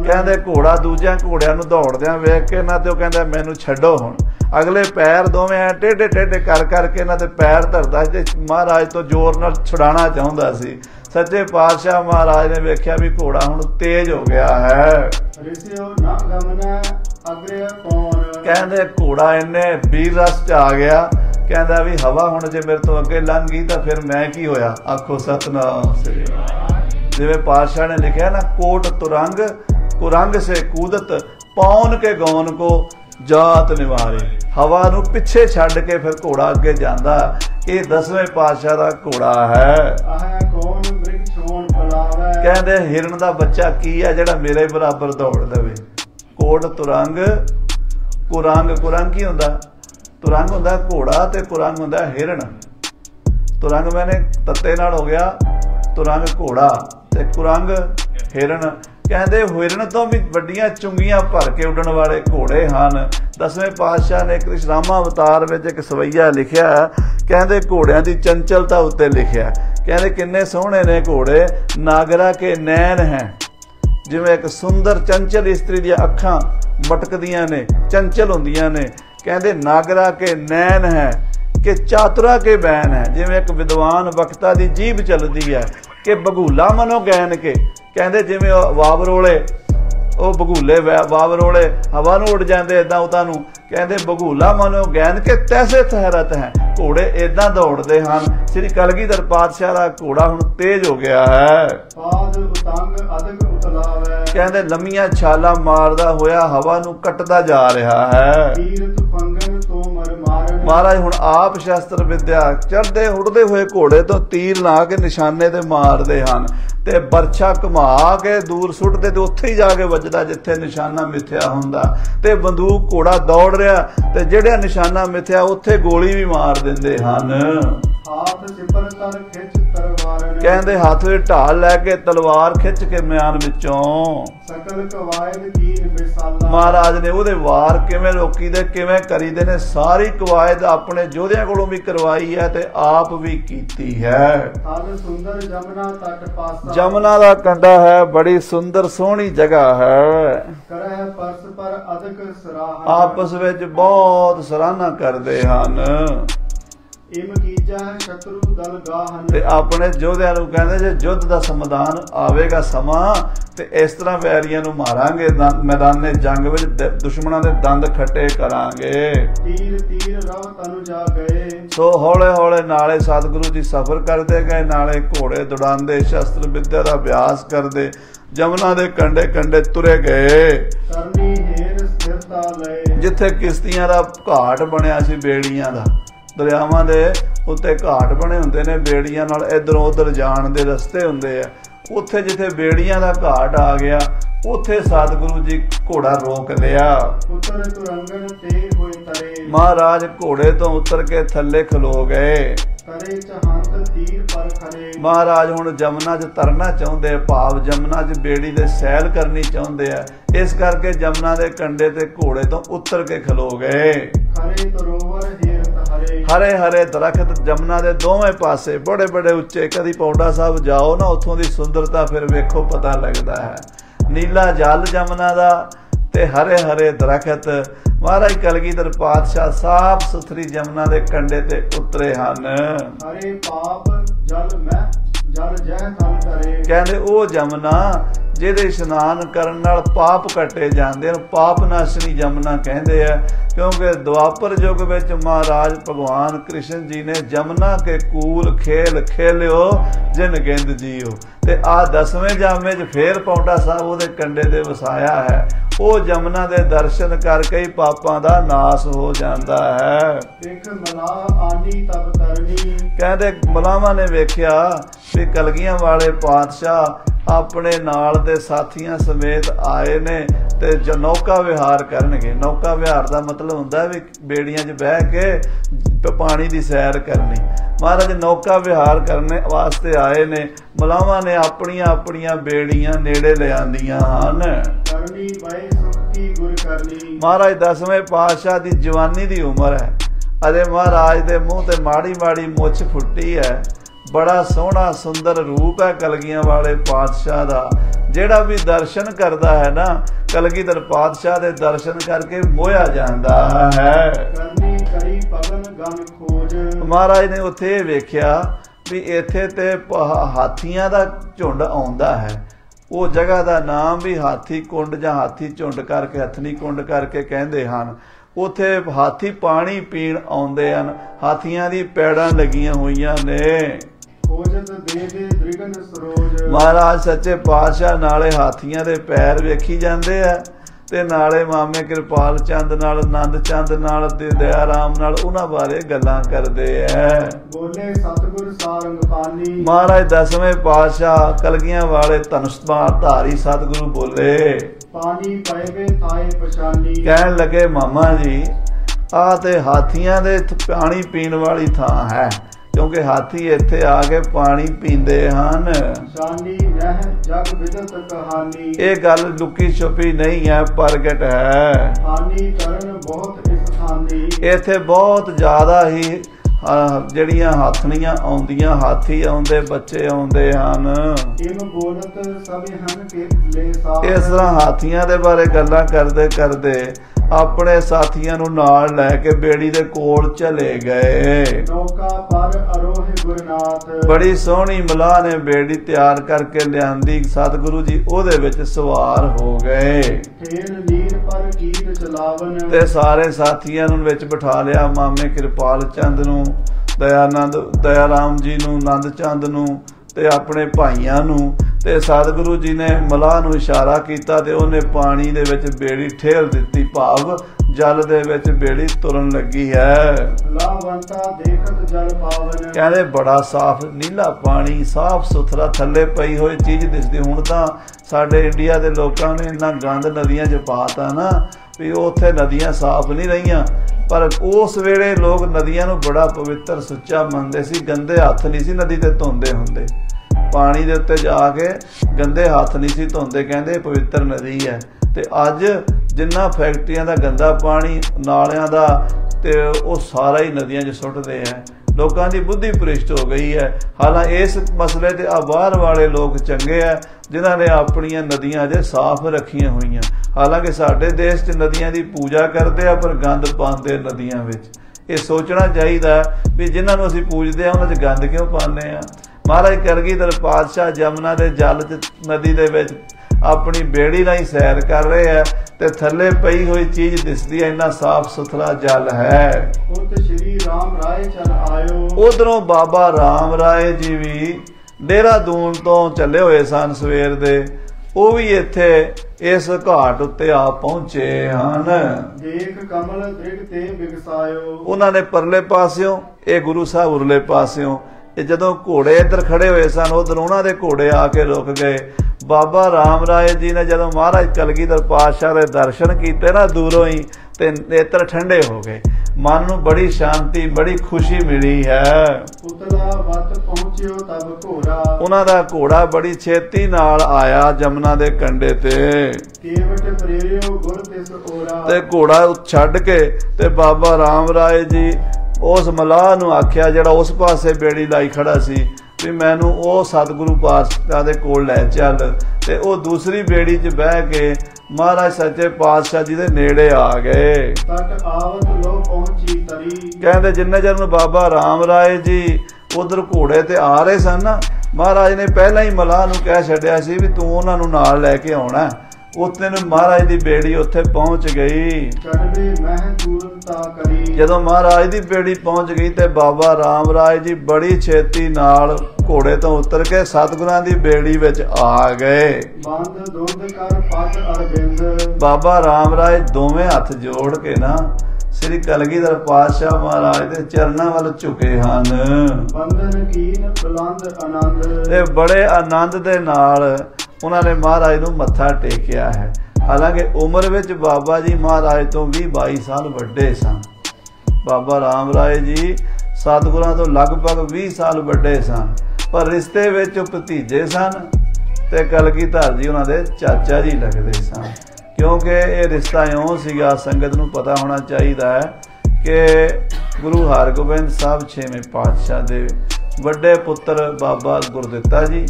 कहंदे घोड़ा दूजियां घोड़ियां नूं दौड़दियां वेख के ना ते कहंदा मैनूं छड्डो, हुण अगले पैर दोवें ऐ टेढ़े टेढ़े कर करके इन्हां दे पैर धरदा जे महाराज तो जोर नाल छुड़ाना चाहुंदा सी। सच्चे पातशाह महाराज ने वेख्या भी घोड़ा हुण तेज हो गया है। कहंदे घोड़ा इन्ने वीर रस च आ गया, कहंदा भी हवा हुण जे मेरे तो अगे लंघ गई तां फिर मैं की होया। आखो सतनाम। जिवें पातशाह ने लिखिया ना, कोट तुरंग कुरंग से कूदत पौन के गौन को जात निवारे, हवा नूं पिछे छड्ड के फिर घोड़ा अगे जांदा। ये दसवें पातशाह दा घोड़ा है। कहते हिरन का बच्चा की है जिहड़ा मेरे बराबर दौड़ देवे, घोड़ तुरंग, कुरंग कुरंग की होंदा, तुरंग होंदा घोड़ा ते कुरंग होंदा हिरण। तुरंग मैंने तत्ते नाल हो गया, तुरंग घोड़ा ते कुरंग हिरण। कहते हिरण तो भी वड्डियां चुंगियां भर के उड़न वाले घोड़े हैं। दसवें पातशाह ने कृष्ण रामा अवतार में एक सवैया लिखिया, कहते घोड़िया की चंचलता उत्ते लिखिया, कहते किन्ने सोहने ने घोड़े, नागरा के नैन हैं जिवें एक सुंदर चंचल इस्तरी दी अखां मटकदियां ने, चंचल हुंदियां ने। कहते नागरा के नैन हैं कि चातुरा के बैन है, जिवें एक विद्वान वक्ता दी जीभ चलदी है कि बघूला मनो गैन के। कहते जिमें वावरोले वो बघूले वावरोले हवा नूं उड़ जाते, इदा उतानू कहते बघूला मनो गैन के तैसे तहरत हैं। घोड़े इदा दौड़ते हैं। श्री कलगीधर पातशाह का घोड़ा हुण तेज हो गया है। कहते लम्मियां छाला मारदा होया हवा नूं कटदा जा रहा है। महाराज हुण आप शस्त्र विद्या चढ़ते उड़ते हुए घोड़े तो तीर ला के निशाने ते मारते हैं, तो बरछा घुमा के दूर सुटते तो उत्थे ही जाके वजदा जिथे निशाना मिथ्या हुंदा। तो बंदूक घोड़ा दौड़ रहा तो जिहड़ा निशाना मिथ्या उत्थे गोली भी मार देंदे हन। कहते हाथ में ढाल लैके तलवार खिंच के म्यान विचों। महाराज ने उहदे वार किवें रोकी दे, किवें करी दे ने, सारी कवायद अपने जोधियां कोलों भी करवाई है ते आप भी कीती है। यमुना का कंडा है, बड़ी सुंदर सोहनी जगह है। आपस में बहुत सराहना करते हैं। अपने योद्धा नूं कहंदे जे युद्ध दा समाधान आवेगा समां ते इस तरह वैरियां नूं मारांगे, मैदाने जंग विच दुश्मनां दे दंद खट्टे करांगे। तीर तीर रव तनु जा गए। सो हौले हौले नाले सतगुरु जी सफर करते गए, नाले घोड़े दौड़ांदे, शस्त्र विद्या दा अभ्यास करदे, यमुना दे कंडे कंडे तुरे गए। जिथे किश्तियां दा घाट बनिया सी, बेड़ियां दा दरियावां दे उत्ते घाट बने हुंदे ने, बेड़ियां नाल इधरों उधर जाण दे रस्ते हुंदे आ। उत्थे जिथे बेड़ियां दा घाट आ गया उत्थे सतगुरु जी घोड़ा रोक लिया। महाराज घोड़े तो उतर के थले खलो गए। महाराज हुण यमुना च तरना चाहुंदे, भाव यमुना च बेड़ी दे सैल करनी चाहुंदे आ, इस करके यमुना दे कंडे ते घोड़े तो उतर के खलो गए। हरे हरे दरखत यमुना दे दोवें पासे बड़े बड़े उच्चे, कदी पौंडा साहब जाओ ना उत्थों दी सुंदरता फिर वेखो पता लगदा है। नीला जल यमुना दा ते हरे हरे दरखत। महाराज कलगीधर पातशाह साफ सुथरी यमुना दे कंडे ते उतरे हन। कहते ओ यमुना जिहदे इशनान करन नाल पाप कटे जांदे, पाप नाशनी यमुना कहंदे आ, क्योंकि द्वापर युग विच महाराज भगवान कृष्ण जी ने यमुना के कूल खेल खेलियो जिन गिंद जीओ। ते आ दसवें जामे च फेर पौंटा साहब उहदे कंडे ते वसाया है। ओ यमुना दे दर्शन करके ही पापां दा नाश हो जांदा है। कहंदे मलावां ने वेखिया कि कलगियां वाले पातशाह अपने नाल दे साथियां समेत आए ने ते जो नौका विहार करनगे। नौका विहार दा मतलब हुंदा वी बेड़ियां च बह के पानी दी सैर करनी। महाराज नौका विहार करने वास्ते आए ने। मलावां ने अपनियां अपनियां बेड़ियां नेड़े लिआंदियां हन। महाराज दसवें पातशाह दी जवानी दी उम्र है अरे। महाराज दे मुंह ते माड़ी माड़ी मुछ फुट्टी है। बड़ा सोहना सुंदर रूप है कलगियां वाले पातशाह दा। जेड़ा भी दर्शन करता है ना कलगीधर पातशाह दे दर्शन करके मोया जाता है। महाराज ने उत्थे वेख्या भी इत्थे ते हाथियां दा झुंड आउंदा है। वो जगह दा नाम भी हाथी कुंड जां हाथी झुंड करके हथनी कुंड करके कहंदे हन। उत्थे हाथी पानी पीण आउंदे हन। हाथियां दी पैड़ां लगियां होइयां ने। महाराज सच्चे पातशाह नाले हाथियां दे पैर वेखी जांदे आ ते नाले मामे कृपाल चंद नाल, नंद चंद नाल, दया राम नाल उन्हां बारे गल्लां करदे ऐ। महाराज दसवें पातशाह कलगियां वाले धनुष धारी सतगुरु बोले। पानी पाएवे थाए पछानी। कह लगे मामा जी आते हाथियां दे पानी पीन वाली थां है, क्योंकि हाथी इत्थे आके पानी पींदे हन। ये गल लुकी छुपी नहीं है, प्रगट है। इत्थे बहुत ज्यादा ही जड़ियां हाथनियां आउंदियां, हाथी आउंदे, बच्चे आउंदे हन। इस तरह हाथियां दे बारे गल्लां करदे करदे अपने साथियों नूं नाल लैके बेड़ी दे कोल चले गए। बड़ी सोहनी मलाह ने बेड़ी तैयार करके लियांदी, सतगुरु जी ओहदे विच सवार हो गए ते सारे साथियों नूं विच बिठा लिया। मामे कृपाल चंद नूं, दया राम जी नूं, नंद चंद नूं ते अपने भाइयां नूं। ते सतगुरु जी ने मलाह नूं इशारा कीता ते उहने पानी दे विच बेड़ी ठेल दित्ती, भाव जल दे विच बेड़ी तुरन लगी है। कहते बड़ा साफ नीला पानी, साफ सुथरा, थले पई होई चीज दिसदी। हुण तां साडे इंडिया दे लोकां ने इन्ना गंद नदियां च पाता ना भी उत्थे नदियां साफ नहीं रहियां, पर उस वेले लोग नदियां नूं बड़ा पवित्र सुच्चा मनदे सी। गंदे हत्थ नहीं सी नदी ते धोंदे हुंदे, पानी दे उत्ते जाके गंदे हत्थ नहीं सी धोंदे, कहंदे पवित्र नदी है। ते अज जिन्ना फैक्ट्रियां दा गंदा पानी, नालियां दा, ते वो सारा ही नदियां च सुट्टदे है। लोगों की बुद्धि भ्रिष्ट हो गई है। हालांकि इस मसले से बाहर वाले लोग चंगे है, जिन्होंने अपन नदियां अजे साफ रखी हुई। हालांकि साढ़े देश च नदियां की पूजा करते हैं, पर गंद पाते नदियां। ये सोचना चाहिए भी जिन्होंने असीं पूजते हैं उन्होंने गंद क्यों पाने। महाराज करगिधर पातशाह यमुना के जल नदी के अपनी बेड़ी राही सैर कर रहे हैं ते थले पई हुई चीज दिसदी है, इन्ना साफ सुथरा जल है। उधरों बाबा राम राय जी भी देहरादून तो चले हुए सन सवेर दे, वो भी इत्थे इस घाट उत्ते आ पहुंचे हन। उन्होंने परले पास्यों, ये गुरु साहब उरले पास्यों। जदों घोड़े इधर खड़े हुए सन, उधर उन्होंने घोड़े आके रुक गए। बाबा राम राय जी ने जदों महाराज कलगीधर पातशाह के दर्शन किए ना दूरों ही, ते नेत्र ठंडे हो गए, मन नूं बड़ी शांति, बड़ी खुशी मिली है। उन्हां दा घोड़ा बड़ी छेती नाल आया यमुना दे कंडे ते घोड़ा छड्ड के ते बाबा राम राय जी उस मलाह नूं आख्या जिहड़ा उस पासे बेड़ी लाई खड़ा सी भी मैनू वो सतगुरु पातशाह दे कोल लै चल। ते वो दूसरी बेड़ी च बह के महाराज सच्चे पातशाह जी दे नेड़े आ गए। कहते जिन्ने चर नूं बाबा राम राय जी उधर घोड़े ते आ रहे सन ना, महाराज ने पहला ही मलाह नूं कह छड्डिया सी भी तूं उन्हां नूं नाल लै के आउणा। उत्ते नूं महाराज की बेड़ी उत्थे पहुंच गई। जदों महाराज की बेड़ी पहुंच गई तो बाबा राम राय जी बड़ी छेती नाल घोड़े तो उतर के सतगुरां की बेड़ी विच आ गए। बाबा राम राय दोवें हथ जोड़ के ना श्री कलगीधर पातशाह महाराज के चरणों वाल झुके हैं। बड़े आनंद दे नाल उन्होंने महाराज नूं मत्था टेकिया है। हालांकि उम्र विच बाबा जी महाराज तो 20-22 साल वड्डे सन। बाबा राम राय जी सतगुरां तो लगभग 20 साल वड्डे सन, पर रिश्ते विच भतीजे सन ते कलगीधर जी उन्होंने चाचा जी लगदे सन। क्योंकि ये रिश्ता इउं सीगा, संगत नूं पता होना चाहिए है कि गुरु हरगोबिंद साहब 6वें पातशाह दे वड्डे पुत्र बाबा गुरदित्ता जी,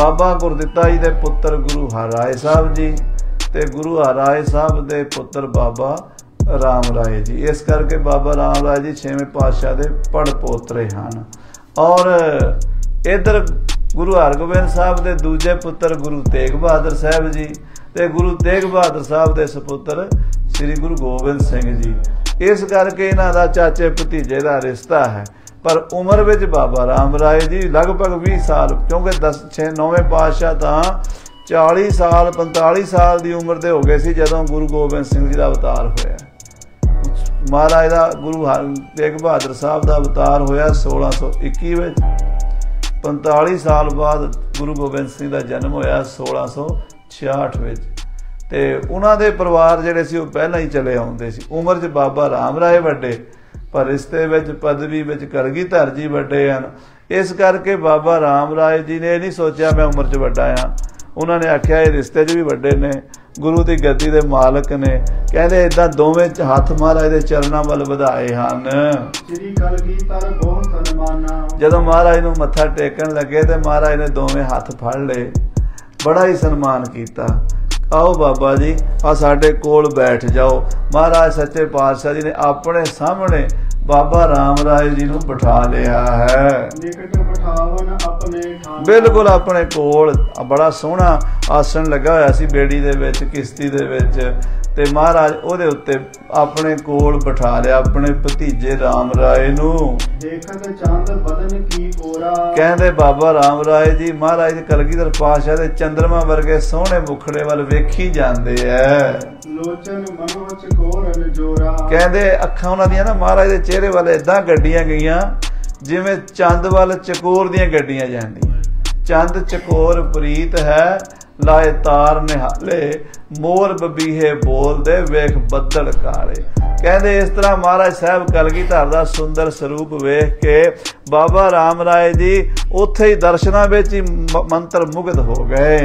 बाबा गुरदित्ता जी के पुत्र गुरु हर राय साहब जी, तो गुरु हर राय साहब के पुत्र बाबा राम राय जी। इस करके बाबा राम राय जी 6वें पातशाह के पड़पोत्रे हैं। और इधर गुरु हरगोबिंद साहब के दूजे पुत्र गुरु तेग बहादुर साहब जी, तो गुरु तेग बहादुर साहब के सपुत्र श्री गुरु गोबिंद सिंह जी। इस करके इन्हां दा चाचे भतीजे का रिश्ता है। पर उम्र विच बाबा राम राय जी लगभग 20 साल, क्योंकि 9वें पातशाह तां 40 साल 45 साल की उम्र के हो गए सी जदों गुरु गोबिंद सिंह जी का अवतार होया। महाराज का गुरु तेग बहादुर साहब का अवतार होया 1621 विच। 45 साल बाद गुरु गोबिंद सिंह का जन्म होया 1666 विच। ते उन्हां दे परिवार जिहड़े सी ओह पहलां ही चले आउंदे सी। उमर च बाबा राम राय वड्डे पर रिश्ते विच पदवी विच कलगीधर जी वड्डे हन। इस करके बाबा राम राय जी ने नहीं सोचा मैं उम्र च वड्डा हां, उन्होंने आख्या ये रिश्ते च भी वड्डे ने, गुरु की गति के मालक ने, कहते इदा दोवें हाथ महाराज के चरणों वाल वधाए हैं। जदों महाराज नूं मत्था टेकन लगे तो महाराज ने दोवें हाथ फड़ ले, बड़ा ही सन्मान किया। आओ बाबा जी आ साडे कोल बैठ जाओ। महाराज सच्चे पातशाह जी ने अपने सामने बाबा राम राय जी नूं बिठा लिया है, बिल्कुल अपने कोल। बड़ा सोहना आसन लगा होया सी बेड़ी दे विच, किश्ती दे विच, ते महाराज उहदे उत्ते अपने कोल बिठा लिया अपने भतीजे राम राय नूं। कहंदे बाबा राम राय जी महाराज कलगीधर पातशाह दे चंद्रमा वर्गे सोहने मुखड़े वल वेखी जांदे ऐ। कहंदे अखां उहनां दियां ना महाराज दे चेहरे वाले इदां गड्डियां गईयां जिवें चंद वाल चकोर दियां गड्डियां जांदियां। चंद चकोर प्रीत है, लाए तार निहाले, मोर बबीहे बोलदे, वेख बदल काले। कहंदे इस तरह महाराज साहब कलगीधर दा सुंदर स्वरूप वेख के बाबा राम राय जी उत्थे ही दर्शनां विच ही मंत्र मुग्ध हो गए।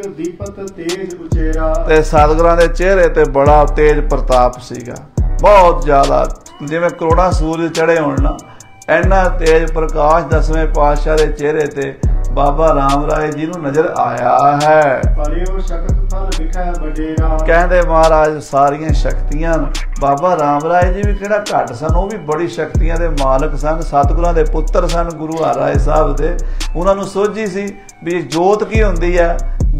सतगुरां दे चेहरे ते बड़ा तेज प्रताप सीगा, बहुत ज़्यादा, जिवें करोड़ां सूरज चढ़े होण ना, इन्ना तेज प्रकाश दसवें पातशाह के चेहरे ते बाबा राम राय जी नूं नजर आया है। कहंदे महाराज सारियां शक्तियां बाबा राम राय जी भी किहड़ा घट सन, वह भी बड़ी शक्तियां दे मालक सन, सतगुरां दे पुत्र सन। गुरु हर राय साहब दे उन्हां नूं सोझी सी भी जोत की हुंदी है,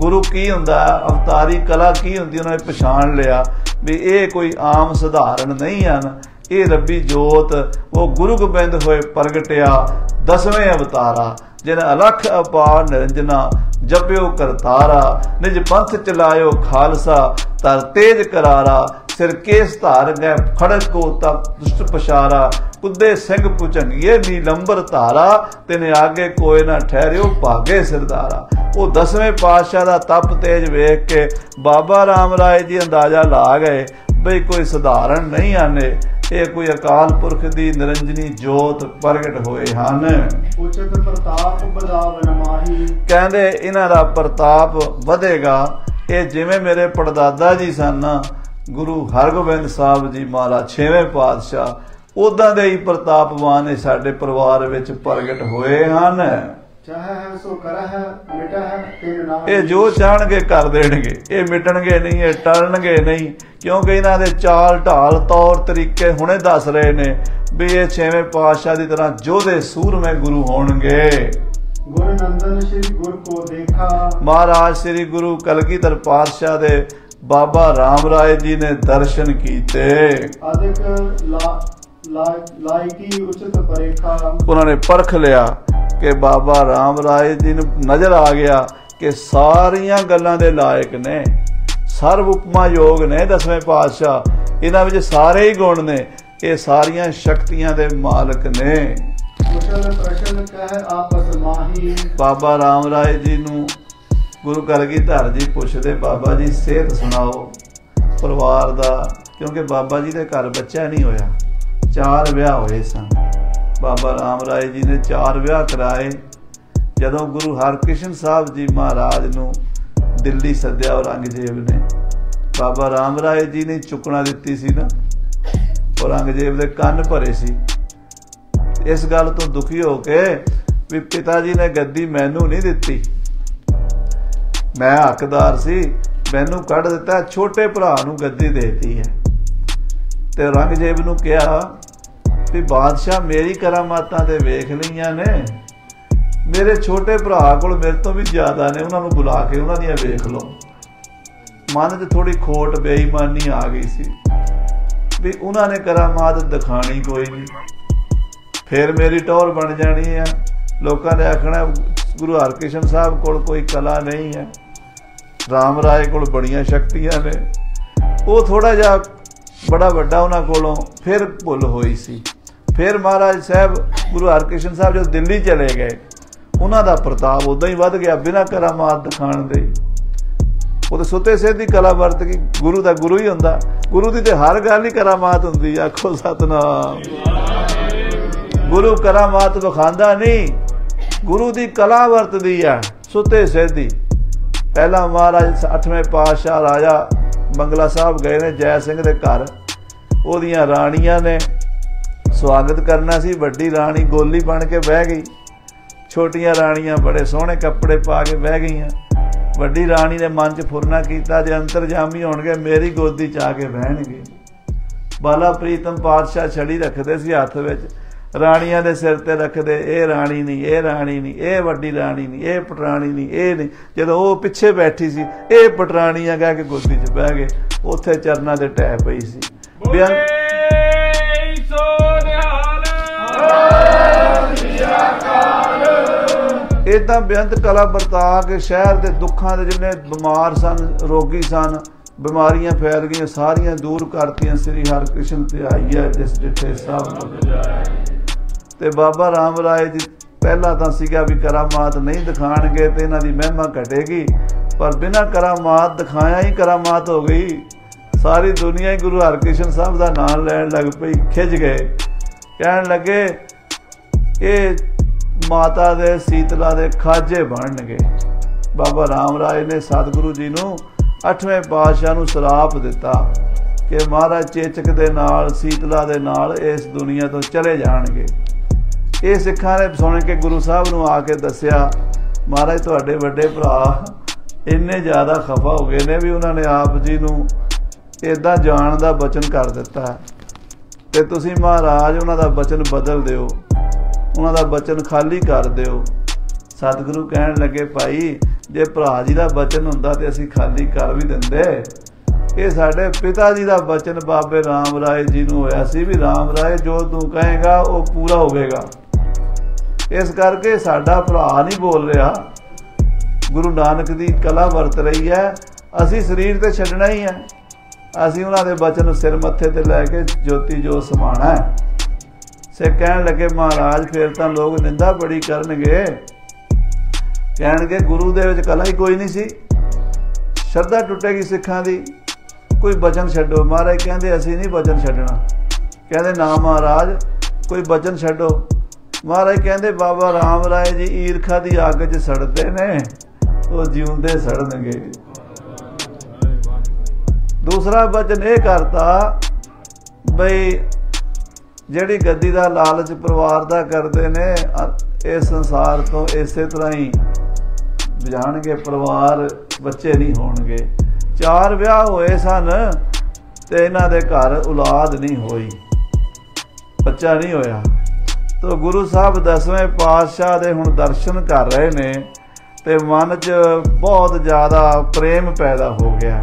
गुरु की हुंदा है, अवतारी कला की हुंदी, उन्होंने पछाण लिया भी ये कोई आम सधारण नहीं हन, ये रब्बी जोत वो गुरु गोबिंद होए प्रगटिया दसवें अवतारा, जिन अलख अपार निरंजना, जप्यो करतारा, निज पंथ चलायो खालसा, तर तेज करारा, सिरकेस धार गए खड़क को तप दुष्ट पछारा, कुदे सिंह भुजंगिए नीलंबर धारा, तिने आगे कोई ना ठहरियो भागे सिरदारा। वो दसवें पातशाह का तप तेज वेख के बाबा राम राय जी अंदाजा ला गए बई कोई सधारण नहीं आने, ये कोई अकाल पुरख दी निरंजनी जोत प्रगट होए हन। उचत प्रताप बदावन माही। कहंदे इन्हां दा प्रताप वधेगा। ये जिवें मेरे परदादा जी सन गुरु हरगोबिंद साहब जी महाराज छेवें पातशाह, उदां दे ही प्रतापवान ये साडे परिवार विच प्रगट होए हन। ये जो चाहणगे कर देणगे, ये मिटणगे नहीं, ये टलणगे नहीं, क्योंकि इन्हां दे चाल ढाल तौर तरीके हुणे दस रहे ने भी ये छेवें पातशाह दी तरह जोधे सूरमे गुरु होणगे। महाराज श्री गुरु कलगीधर पातशाह दे बाबा राम राय जी ने दर्शन कीते। उन्होंने परख लिया कि बाबा राम राय जी नजर आ गया कि सारिया गल्लां दे लायक ने, सर्व उपमा योग ने दसवें पातशाह, इन्हां विच सारे ही गुण ने, ये सारिया शक्तियां दे मालक ने। बाबा राम राय जी नूं गुरु कलगीधर जी पुछदे बाबा जी सेहत सुनाओ परिवार दा, क्योंकि बाबा जी दे घर बच्चा नहीं होया, चार विआह होए सन। बाबा राम राय जी ने चार विआह कराए। जदों गुरु हरकिशन साहब जी महाराज नूं दिल्ली सद्या औरंगजेब ने, बाबा राम राय जी ने चुकना दित्ती सी ना, औरंगजेब दे कन्न भरे सी। इस गल तो दुखी हो के भी पिता जी ने गद्दी मैनू नहीं दित्ती, मैं हकदार सी, मैनू कढ दित्ता, छोटे भरा नूं गद्दी देती है। ते औरंगजेब नूं कहा भी बादशाह मेरी करामातां ते वेख लईआं ने, मेरे छोटे भरा कोल मेरे तो भी ज़्यादा ने, उन्होंने बुला के उन्हों दियां वेख लो। मन च थोड़ी खोट बेईमानी आ गई सी भी उन्होंने करामात दिखाणी कोई नहीं, फिर मेरी टौर बन जानी है, लोगों ने आखना गुरु हरकिशन साहब कोल कोई कला नहीं है, राम राय कोल बड़ियां शक्तियां ने। वो थोड़ा जा बड़ा वड्डा उन्हां कोलों फिर भुल होई सी। फिर महाराज साहब गुरु हरकिशन साहब जो दिल्ली चले गए, उन्हां दा प्रताप उदां ही वध गया बिना करामात दिखाण दे। वो तो सुते सिद्ध ही कला वरत की गुरु का गुरु ही होंदा। गुरु की तो हर गल ही करामात होंदी। आखो सतनाम। गुरु करामात विखांदा नहीं, गुरु की कला वरतदी है सुते सिद्ध ही। पहला महाराज 8वें पातशाह राजा बंगला साहब गए ने जय सिंह के घर। ओदियां राणियां ने स्वागत करना सी। बड़ी राणी गोली बन के बह गई, छोटियां राणियां बड़े सोहने कपड़े पा के बह गई। बड़ी राणी ने मन च फुरना किया जे अंतरजामी होणगे मेरी गोदी च आके बहणगे। बाला प्रीतम पातशाह छड़ी रखते सी हथ विच, राणियां दे सिर ते रखदे ए राणी नहीं, ए राणी नहीं, ए वड्डी राणी नहीं, ए पटराणी नहीं, ए नहीं। जदों वो पिछे बैठी सी ए पटराणी आ कह के गोदी च बह गए। उत्थे चरना दे टै पई सी। इदां बेअंत कला बरता के शहर के दुखों के जिन्ने बीमार सन, रोगी सन, बीमारियां फैल गई सारियां दूर करती। श्री हरकृष्ण ते आई है जिस जिथे सब। तो बाबा राम राय जी पहला तो सीगा भी करामात नहीं दिखाणगे तो इन्हां दी महिमा घटेगी, पर बिना करामात दिखाया ही करामात हो गई। सारी दुनिया ही गुरु हरकृष्ण साहब का नाम लैन लग पई। खिज गए, कहन लगे ये माता दे सीतला दे खाजे बन गए। बाबा राम राय ने सतगुरु जी नूं 8वें पातशाह नूं सराप दिता कि महाराज चेचक दे नाल सीतला दे नाल इस दुनिया तो चले जाणगे। ये सिखां ने सुन के गुरु साहब नूं आके दस्या, महाराज तुहाडे वड्डे भरा इन्ने ज़्यादा खफा हो गए ने भी उन्होंने आप जी नूं इदां जाण दा बचन कर दिता ते तुसीं महाराज उन्हां दा बचन बदल दिओ, उन्होंने बचन खाली कर दो। सतगुरु कह लगे भाई जे भरा जी का बचन होंदा तो असी खाली कर भी देंदे। ये साढ़े पिता जी का बचन बाबे राम राय जी नूं होया सी भी राम राय जो तू कहेगा वो पूरा होगा। इस करके साडा भरा नहीं बोल रहा, गुरु नानक दी कला वरत रही है। असी शरीर तो छड्डना ही है, असी उन्होंने बचन सिर मत्थे ते लैके ज्योति जो समाना है। से कहन लगे महाराज फिर तो लोग निंदा बड़ी करनगे, कहणगे गुरु दे विच कला ही कोई नहीं सी, श्रद्धा टुटेगी सिखां दी, कोई बचन छड्डो। महाराज कहंदे असी नहीं बचन छड्डना। कहंदे ना महाराज कोई बचन छड्डो। महाराज कहंदे बाबा राम राय जी ईरखा दी अग च सड़दे ने, वो जीउंदे सड़नगे। दूसरा बचन यह करता बई जिहड़ी गद्दी का लालच परिवार का करते ने इस संसार तो इस तरह ही जाणगे, परिवार बच्चे नहीं होणगे। 4 विआह होए सन ते इन्हां दे घर औलाद नहीं होई, बच्चा नहीं होया। तो गुरु साहब 10वें पातशाह दे हुण दर्शन कर रहे ने ते मन च बहुत ज़्यादा प्रेम पैदा हो गया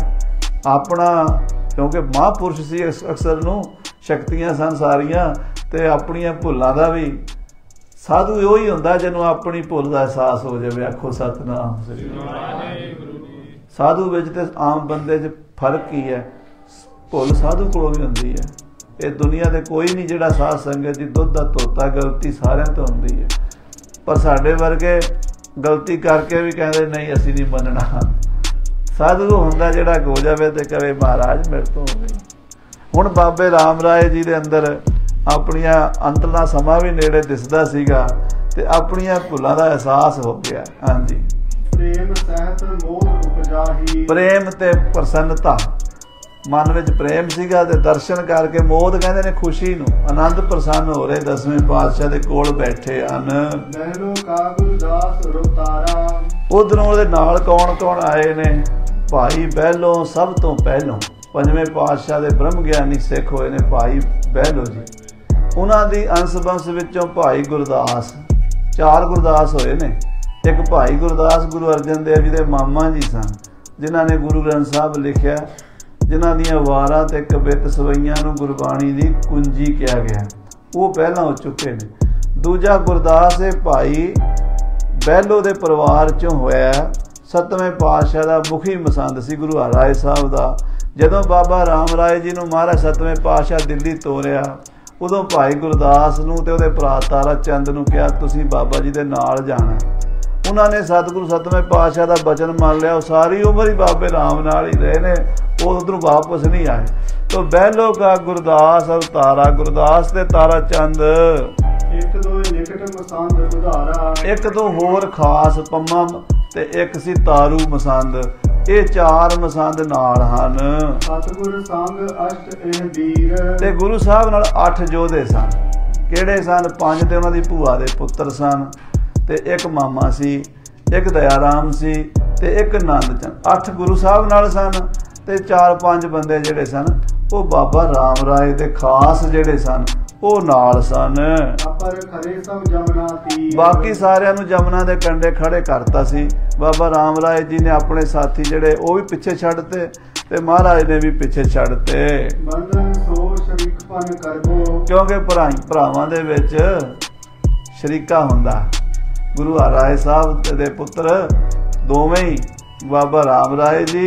अपना, क्योंकि महापुरुष सी अक्सर नूं शक्तियां सन सारियां ते अपनियां भुल्लां दा भी। साधु इहो ही हुंदा जिन्नू अपनी भुल दा अहसास हो जावे। आखो सतनाम। साधु विच ते आम बंदे च फर्क ही है, भुल साधु कोल भी हुंदी है। ये दुनिया दे कोई नहीं जिहड़ा साध संगत जी दुध दा धोता, गलती सारियां तो हुंदी है, पर साडे वर्गे गलती करके भी कहंदे नहीं असीं नहीं मनणा। साधु होंदा जिहड़ा हो जावे ते कहे महाराज मेरे तो हो गई। हुण बाबे राम राय जी दे अंदर अपनियां अंतला समा भी नेड़े दिसदा सीगा ते अपनियां भुल्लां दा अहसास हो गया। हां जी, प्रेम सहत मोह उपजाही। प्रेम ते प्रसन्नता मन विच प्रेम सीगा ते दर्शन करके मोद कहंदे ने खुशी नूं, आनंद प्रसन्न हो रहे 10वें पातशाह दे कोल बैठे हन। नैनो का गुरदास रोतारा। उधरों दे नाल कौन कौन आए ने? भाई बहलो सब तो पहलों 5वें पातशाह के ब्रह्म ग्यानी सिख होए ने भाई बहलो जी। उन्हां दी अंश बंश विचों भाई गुरदास, 4 गुरदास होए ने। एक भाई गुरदास गुरु अर्जन देव जी के मामा जी सन, जिन्हां ने गुरु ग्रंथ साहब लिखिया, जिन्हां दियां वारां ते कबित सवैयां नूं गुरबाणी दी कुंजी किया गया, वो पहलां हो चुके ने। दूजा गुरदास ये भाई बहलो के परिवार चों होया, 7वें पातशाह का मुखी मसंद सी गुरु हर राय साहब का। जदों बाबा राम राय जी नूं महाराज 7वें पातशाह दिल्ली तोरिया, उदों भाई गुरदास नूं ते उहदे भरा तारा चंद नूं कहा तुसीं बाबा जी दे नाल जाना। उन्होंने सतगुरु सतवें पातशाह का वचन मान लिया। सारी उम्र ही बाबे राम नाल ही रहे ने, उधरों वापस नहीं आए। तो बहलो का गुरदास और तारा, गुरदास ते तारा चंद एक तो होर खास पम्मा ते एक सी तारू मसंद, ये चार मसंद नाल हन। सतगुरु संग अष्ट एह वीर ते गुरु साहब नाल अठ योधे सन। किहड़े सन? पंज ते उन्हां दी भूआ दे पुत्र सन ते एक मामा सी, एक दया राम सी ते एक नंद चंद। अठ गुरु साहब नाल सन ते चार पंज बंदे जिहड़े सन वो बाबा राम राय दे खास जिहड़े सन वो नाल सन। बाकी सारियां नूं यमुना दे कंडे खड़े करता सी। बाबा राम राय जी ने अपने साथी जिहड़े वो भी पिछे छड्डते ते महाराज ने भी पिछे छड्डते, क्योंकि भरावां दे विच शरीका हुंदा। गुरु हर राय साहब दे पुत्र दोवें ही बाबा राम राय जी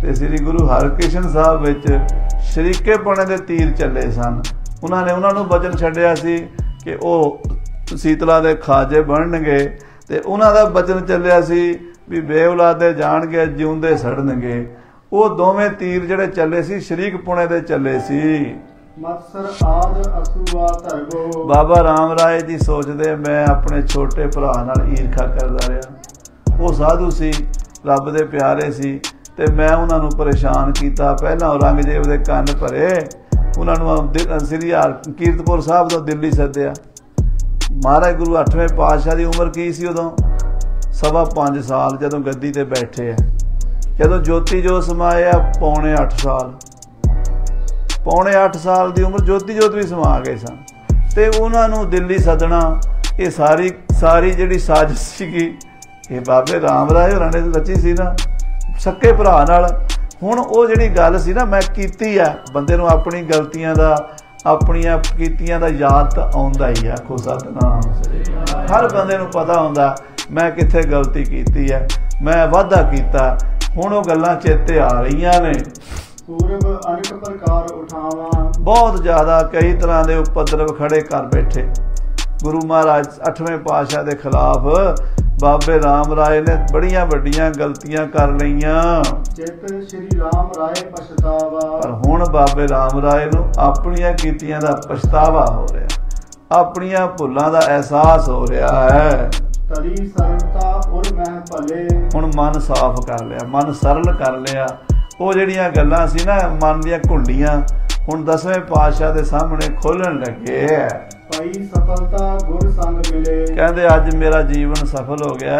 ते श्री गुरु हरकिशन साहब विच शरीकेपने दे तीर चले सन। उन्होंने उन्होंने वचन छड्डिया सी कि वो शीतला दे खाजे बनणगे ते उन्हां दा वचन चलिया सी भी बेउलादे जाणगे जिउंदे सड़नगे। वो दोवें तीर जिहड़े चले सी शरीक पुणे दे चले सी। बाबा राम राय जी सोचदे मैं अपने छोटे भरा नाल ईरखा करदा रहा। वो साधु सी, रब दे प्यारे सी ते मैं उन्हां नूं परेशान कीता। पहला औरंगजेब दे कान भरे, उन्होंने श्री कीर्तपुर साहब तो दिल्ली सद्या। महाराज गुरु अठवें पातशाह की उम्र की सी उदों? 5.25 साल जदों गद्दी ते बैठे है। जदों ज्योति जोत समाया 7.25 साल, 7.25 साल की उम्र ज्योति जोत भी समा गए सन। तो उन्होंने दिल्ली सदना ये सारी जी साजिश सी ये बाबे राम राय होरां ने रची सी ना सक्के भरा नाल। ਹੁਣ ਉਹ ਜਿਹੜੀ ਗੱਲ ਸੀ ਨਾ मैं ਕੀਤੀ ਆ, ਬੰਦੇ ਨੂੰ ਆਪਣੀ ਗਲਤੀਆਂ ਦਾ ਆਪਣੀਆਂ ਕੀਤੀਆਂ ਦਾ ਯਾਦ ਤਾਂ ਆਉਂਦਾ ਹੀ ਆ। ਖੋ ਸਤਨਾਮ ਹਰ ਬੰਦੇ ਨੂੰ ਪਤਾ ਹੁੰਦਾ ਮੈਂ ਕਿੱਥੇ ਗਲਤੀ ਕੀਤੀ ਹੈ, ਮੈਂ ਵਾਅਦਾ ਕੀਤਾ। ਹੁਣ ਉਹ ਗੱਲਾਂ ਚੇਤੇ ਆ ਰਹੀਆਂ ਨੇ। ਪੂਰਬ ਅਨੇਕ ਪ੍ਰਕਾਰ ਉਠਾਵਾਂ, ਬਹੁਤ ਜ਼ਿਆਦਾ ਕਈ ਤਰ੍ਹਾਂ ਦੇ ਉਪਦਰਵ ਖੜੇ ਕਰ ਬੈਠੇ। ਗੁਰੂ ਮਹਾਰਾਜ ਅੱਠਵੇਂ ਪਾਤਸ਼ਾਹ ਦੇ ਖਿਲਾਫ बाबे राम राय ने बड़िया वड्डियां गलतियां कर लईयां। चेत श्री राम राय पछतावा, पर हुण बाबे राम राय नूं अपणियां कीतियां दा पछतावा हो रहा, अपणियां भुल्लां दा एहसास हो रहा है। तरी सरलता और मह भले, हुण मन साफ कर लिया, मन सरल कर लिया। वो जिहड़ियां गल्लां सी ना मन दीयां घुंडियां हुण दसवें पातशाह दे सामने खोलण लगे। भाई सफलता गुर संग मिले, कहते अज मेरा जीवन सफल हो गया।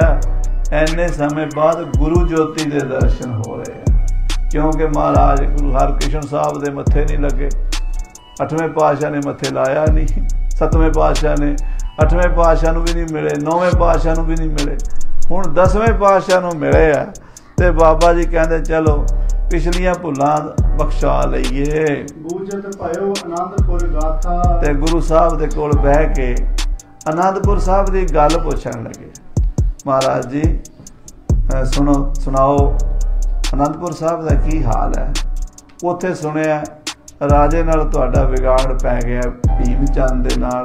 इन्ने समय बाद गुरु ज्योति के दर्शन हो रहे हैं, क्योंकि महाराज गुरु हरकिशन साहब के मत्थे नहीं लगे। अठवें पातशाह ने मत्थे लाया नहीं, सतवें पातशाह ने, अठवें पातशाह नूं भी नहीं मिले, नौवें पातशाह नूं भी नहीं मिले। हुण दसवें पातशाह नूं मिले आ ते बाबा जी कहते चलो पिछलियां भुलां बख्शा लईए। ते गुरु साहब दे कोल बह के आनंदपुर साहब की गल पुछण लगे। महाराज जी सुनो सुनाओ आनंदपुर साहब का की हाल है? उत्थे सुनिया राजे नाल तुहाडा विगाड़ पै गया भीम चंद दे नाल।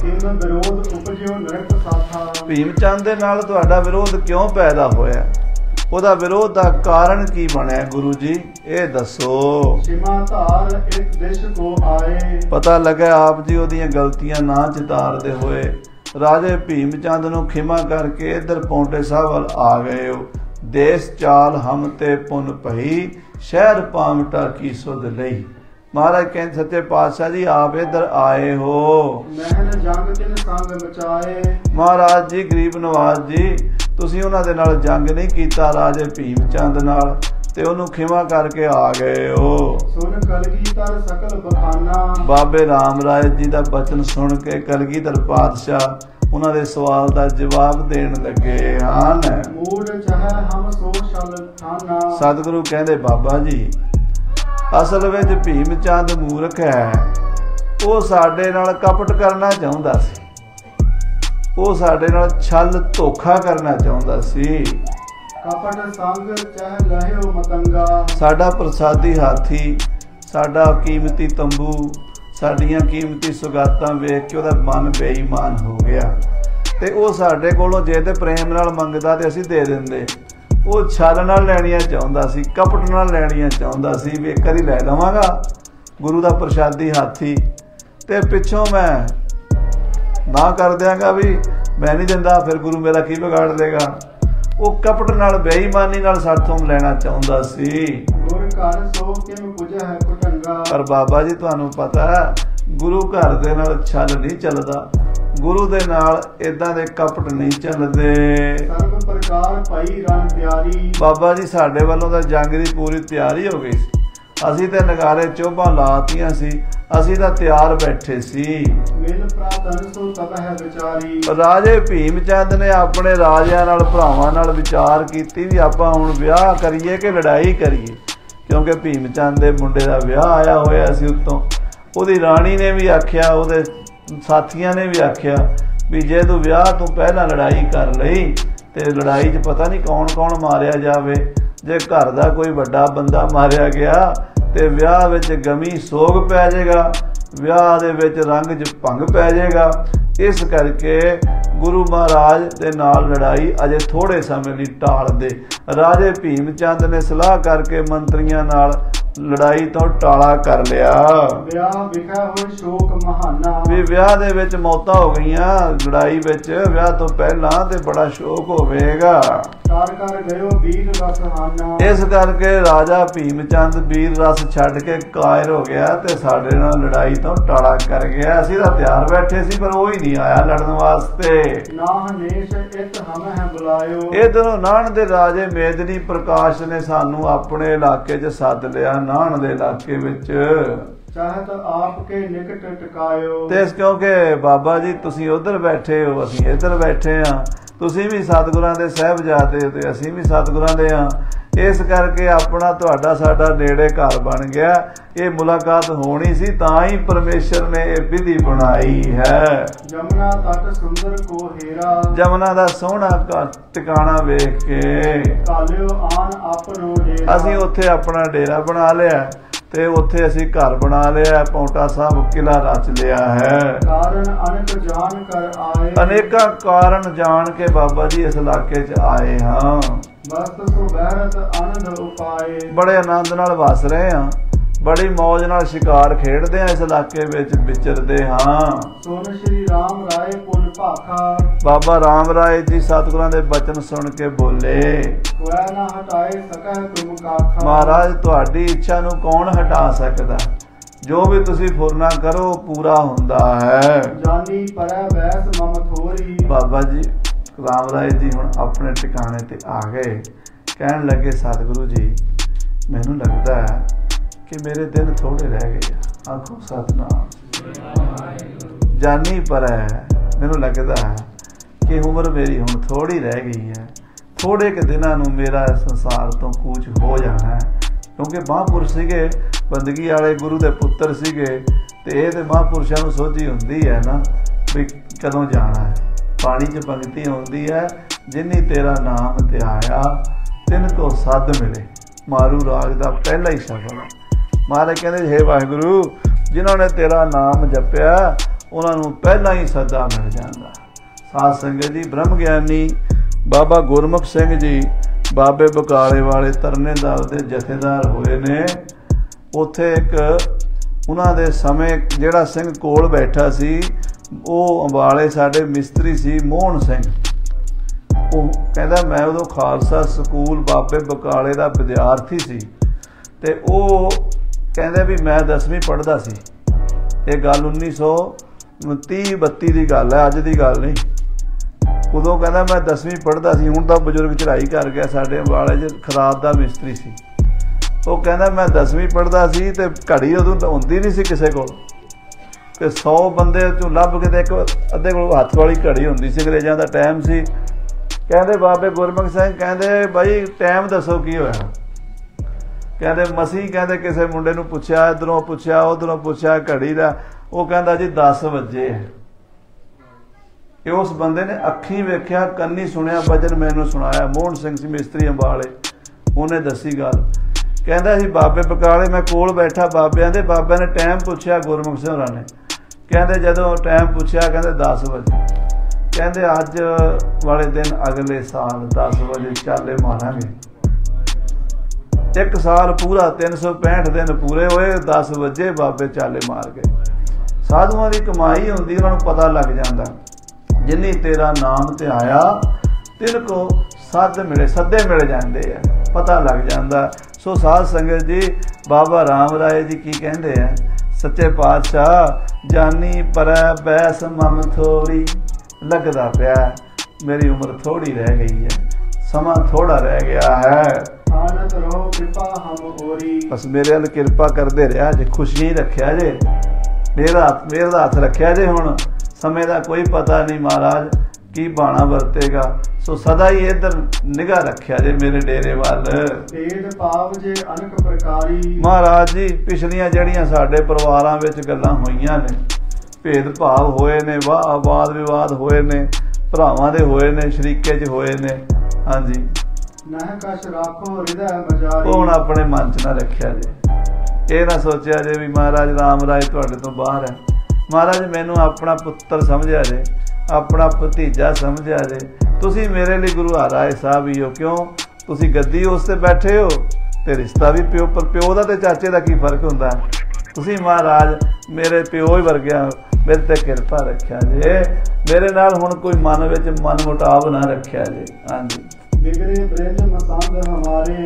भीम चंद दे नाल तुहाडा विरोध क्यों पैदा होया? ਉਹਦਾ ਵਿਰੋਧ ਦਾ ਕਾਰਨ ਕੀ ਬਣਿਆ ਗੁਰੂ ਜੀ ਇਹ ਦੱਸੋ। ਪਤਾ ਲੱਗਾ ਆਪ ਜੀ ਉਹਦੀਆਂ ਗਲਤੀਆਂ ਨਾ ਚਿਤਾਰਦੇ ਹੋਏ ਰਾਜੇ ਭੀਮ ਚੰਦ ਨੂੰ ਖਿਮਾ ਕਰਕੇ ਇੱਧਰ ਪੌਂਟੇ ਸਾਹਿਬ ਵੱਲ ਆ ਗਏ ਹੋ। ਦੇਸ ਚਾਲ ਹਮ ਤੇ ਪੁਨ ਪਈ ਸ਼ਹਿਰ ਪਾਮਟਾ ਕੀ ਸੁਧ ਲਈ। महाराज कहते सच्चे पातशाह जी आप इधर आए हो। महाराज जी गरीब नवाज जी तुसीं उन्हां दे नाल जंग नहीं कीता राजे भीम चंद नाल ते उहनूं खिमा करके आ गए हो। सुन कलगीधर सकल बखाना, बाबे राम राय जी दा बचन सुन के कलगीधर पातशाह उन्हां दे सवाल दा जवाब देण लगे हन। सतगुरु कहंदे बाबा जी असल विच भीम चंद मूर्ख है। वो साडे नाल कपट करना चाहुंदा सी, वो साडे नाल छल धोखा करना चाहुंदा सी। कपट संग चह लहियो मतंगा, साडा प्रसादी हाथी, साडा कीमती तंबू, साडियां कीमती सुगातां वेख के ओदा मन बेईमान हो गया। तो वह साढ़े को जे तो प्रेम नाल मंगता तो असी दे देंगे। वो छल नाल लैनिया चाहता सी, कपट नाल लैनिया चाहता सी भी एक बारी लै लवांगा गुरु का प्रशादी हाथी तो पिछों मैं ना कर देंगा भी मैं नहीं दिंदा, फिर गुरु मेरा की बिगाड़ देगा। वो कपट नाल बेईमानी नाल साथों लैना चाहता सी। पर बाबा जी तुहानू पता गुरु घर दे नाल छल नहीं चलदा, गुरु दे नाल इदां दे कपट नहीं चलदे। सब प्रकार पाई रण त्यारी। बाबा जी साडे वालों दा जंग दी पूरी तैयारी हो गई सी, असी तो नगारे चोभा लातियां सी, असी तो तैयार बैठे सी। राजे भीम चंद ने अपने राजियां नाल भरावां नाल विचार कीती भी आपां हुण विआह करिए कि लड़ाई करिए, क्योंकि भीम चंद दे मुंडे दा विआह आया होया सी। उत्तों उहदी राणी ने भी आख्या, उहदे साथियां ने भी आख्या भी जे तू विआह तू पहलां लड़ाई कर लई ते लड़ाई 'च पता नहीं कौन कौन मारिया जावे, जे घर का कोई बड़ा बंदा मारिया गया तो विआह विच गमी सोग पै जाएगा, विआह दे विच रंग च भंग पै जाएगा। इस करके गुरु महाराज दे नाल लड़ाई अजे थोड़े समय लई टाल दे। राजे भीम चंद ने सलाह करके मंत्रियां नाल लड़ाई तो टाला कर लिया। भी विआह दे विच मौतां हो गई, लड़ाई विच विआह तो पहला ते बड़ा शोक होवेगा। इस करके राजा भीम चंद वीर रस छड्ड के कायर हो गया ते साडे नाल लड़ाई तो टाला कर गया। असीं तां तैयार बैठे सी पर वो ही नहीं आया लड़न वास्ते। इधरों नान दे राजे मेदनी प्रकाश ने सानू अपने इलाके च सद लिया। नान दे इलाके विच चाहत आपके निकट टकायो। ते क्योंकि बाबा जी तुसी उधर बैठे हो असीं इधर बैठे हाँ, तुसी भी सतगुरां दे साहिबजादे हो ते असीं भी सतगुरां दे हाँ, इस करके अपना तुहाडा साडा नेड़े घर बन गया। ये मुलाकात होनी सी तां ही परमेशर ने ये विधि बनाई है। यमुना तट सुंदर को हेरा। यमुना दा सोहना टिकाणा वेख के असीं उत्थे अपना डेरा बना लिया ते उत्थे असी घर बना लिया। पौंटा साहब किला रच लिया है। कारण अनेक जान कर आए। अनेका कारण जान के बाबा जी इस इलाके च आए हाँ। बड़े आनंद नाल वस रहे हाँ, बड़ी मौज नाल शिकार खेडदे हाँ, इस इलाके विच विचरदे हाँ। सुन श्री राम राय पुन भाखा। बाबा राम राय जी सतगुरां दे बचन सुन के बोले, महाराज तुहाडी इच्छा नूं कौन हटा सकदा, जो भी तुसी फुरना करो पूरा हुंदा है। जानी परै वैस मम थोरी। बाबा जी राम राय जी हुण अपने ठिकाने ते आ गए, कहण लगे सतगुरु जी मैनूं लगदा है कि मेरे दिन थोड़े रह गए। आखो सतनाम। जानी पर है मैनूं लगदा है कि उम्र मेरी हुण थोड़ी रह गई है, थोड़े के दिनां नूं मेरा संसार तो कूच हो जाना है। क्योंकि महापुरुष सीगे, बंदगी वाले गुरु दे पुत्तर सीगे ते इह ते महापुरुषां नूं सोझी हुंदी है ना भी कदों जाना है। पानी च पंक्ति आती है, जिनी तेरा नाम ते आया तिन को सद मिले। मारू राग का पहला ही शब्द है। महाराज कहते हे वाहिगुरु, जिन्होंने तेरा नाम जपया उन्होंने पहला ही सदा मिल जाता। साध संगत जी, ब्रह्म ग्यानी बाबा गुरमुख सिंह जी बाबे बकाले वाले तरने दे जथेदार होए ने। उत्थे एक उन्होंने समय जोड़ा सिंह कोल बैठा सी, वो अंबाले साढ़े मिस्त्री सी मोहन सिंह। वो कहता मैं उदों खालसा स्कूल बाबे बकाले का विद्यार्थी सी ते वो कहते भी मैं 10वीं पढ़दा सी। ये गल 1930-32 की गल है, अज की गल नहीं। उदों कहता मैं 10वीं पढ़दा सी, हुण तां बजुर्ग चढ़ाई कर गया। साढ़े अंबाले च खराब का मिस्त्री सी, वो कहता मैं 10वीं पढ़दा सी ते घड़ी उदों हुंदी नहीं सी किसे कोल ते 100 बंदे चों लभ के ते एक अद्धे कोल हत्थ वाली घड़ी हुंदी सी। अंग्रेज़ां दा टाइम सी। कहंदे बाबे गुरमुख सिंह कहंदे भाई टाइम दसो की होया। कहंदे मसीह कहंदे किसे मुंडे नूं पुछया, इधरों पुछया उधरों पुछया घड़ी दा, वो कहंदा जी 10 बजे। उस बंदे ने अखीं वेख्या कन्नी सुनिया, वजन मैनूं सुनाया। मोहन सिंह सी मिस्त्री अंबाले, उन्हें दसी गल। कहंदा जी बाबे बकाले मैं कोल बैठा बाबियां दे, बाबियां ने टाइम पुछया गुरमुख सिंह होरां ने। कहते जदों टाइम पूछया कहते 10 बजे। कहते अज वाले दिन अगले साल 10 बजे चाले मारांगे। एक साल पूरा 365 दिन पूरे होए, 10 बजे बाबे चाले मार गए। साधुओं की कमाई होंगी, उन्होंने पता लग जाता जिनी तेरा नाम ते आया तेरे को सदे मिले जाते हैं, पता लग जाता। सो साध संगत जी, बाबा राम राय जी की कहते हैं, सच्चे पातशाह जानी पर बैस मम थोड़ी, लगता पिया मेरी उम्र थोड़ी रह गई है, समा थोड़ा रह गया है। आनंद रहो कृपा हम ओरी, बस मेरे अल कृपा करते रहा जे, खुशी ही रखिया जे, मेरा हथ रखिया जे। हुण समय का कोई पता नहीं महाराज की बाणा वरतेगा, सो सदा ही इधर निगाह रखिया जे मेरे डेरे वाल। महाराज जी पिछलियां जड़ियां साडे परिवारां विच गल्लां होइयां ने, भेदभाव होए ने, वाह वाद विवाद होए ने, भरावां दे होए ने, शरीके च होए ने। हां जी, हुण अपने मन च ना रखिया जे, इह ना सोचिया जे भी महाराज राम राय तुहाडे तो बाहर है। महाराज मैनूं अपना पुत्तर समझिया जे, अपना भतीजा समझिया जे। तुसी मेरे लिए गुरु हर राय साहब ही हो, क्यों तुसी गद्दी उससे बैठे हो, तो रिश्ता भी प्यो पर प्यो का तो चाचे का की फर्क होंदा। तुसी महाराज मेरे प्यो ही वर्गिया, मेरे ते कृपा रखिया जे, मेरे नाल हुण कोई मन विच मन मुटाव ना रखिया जे। हाँ जी,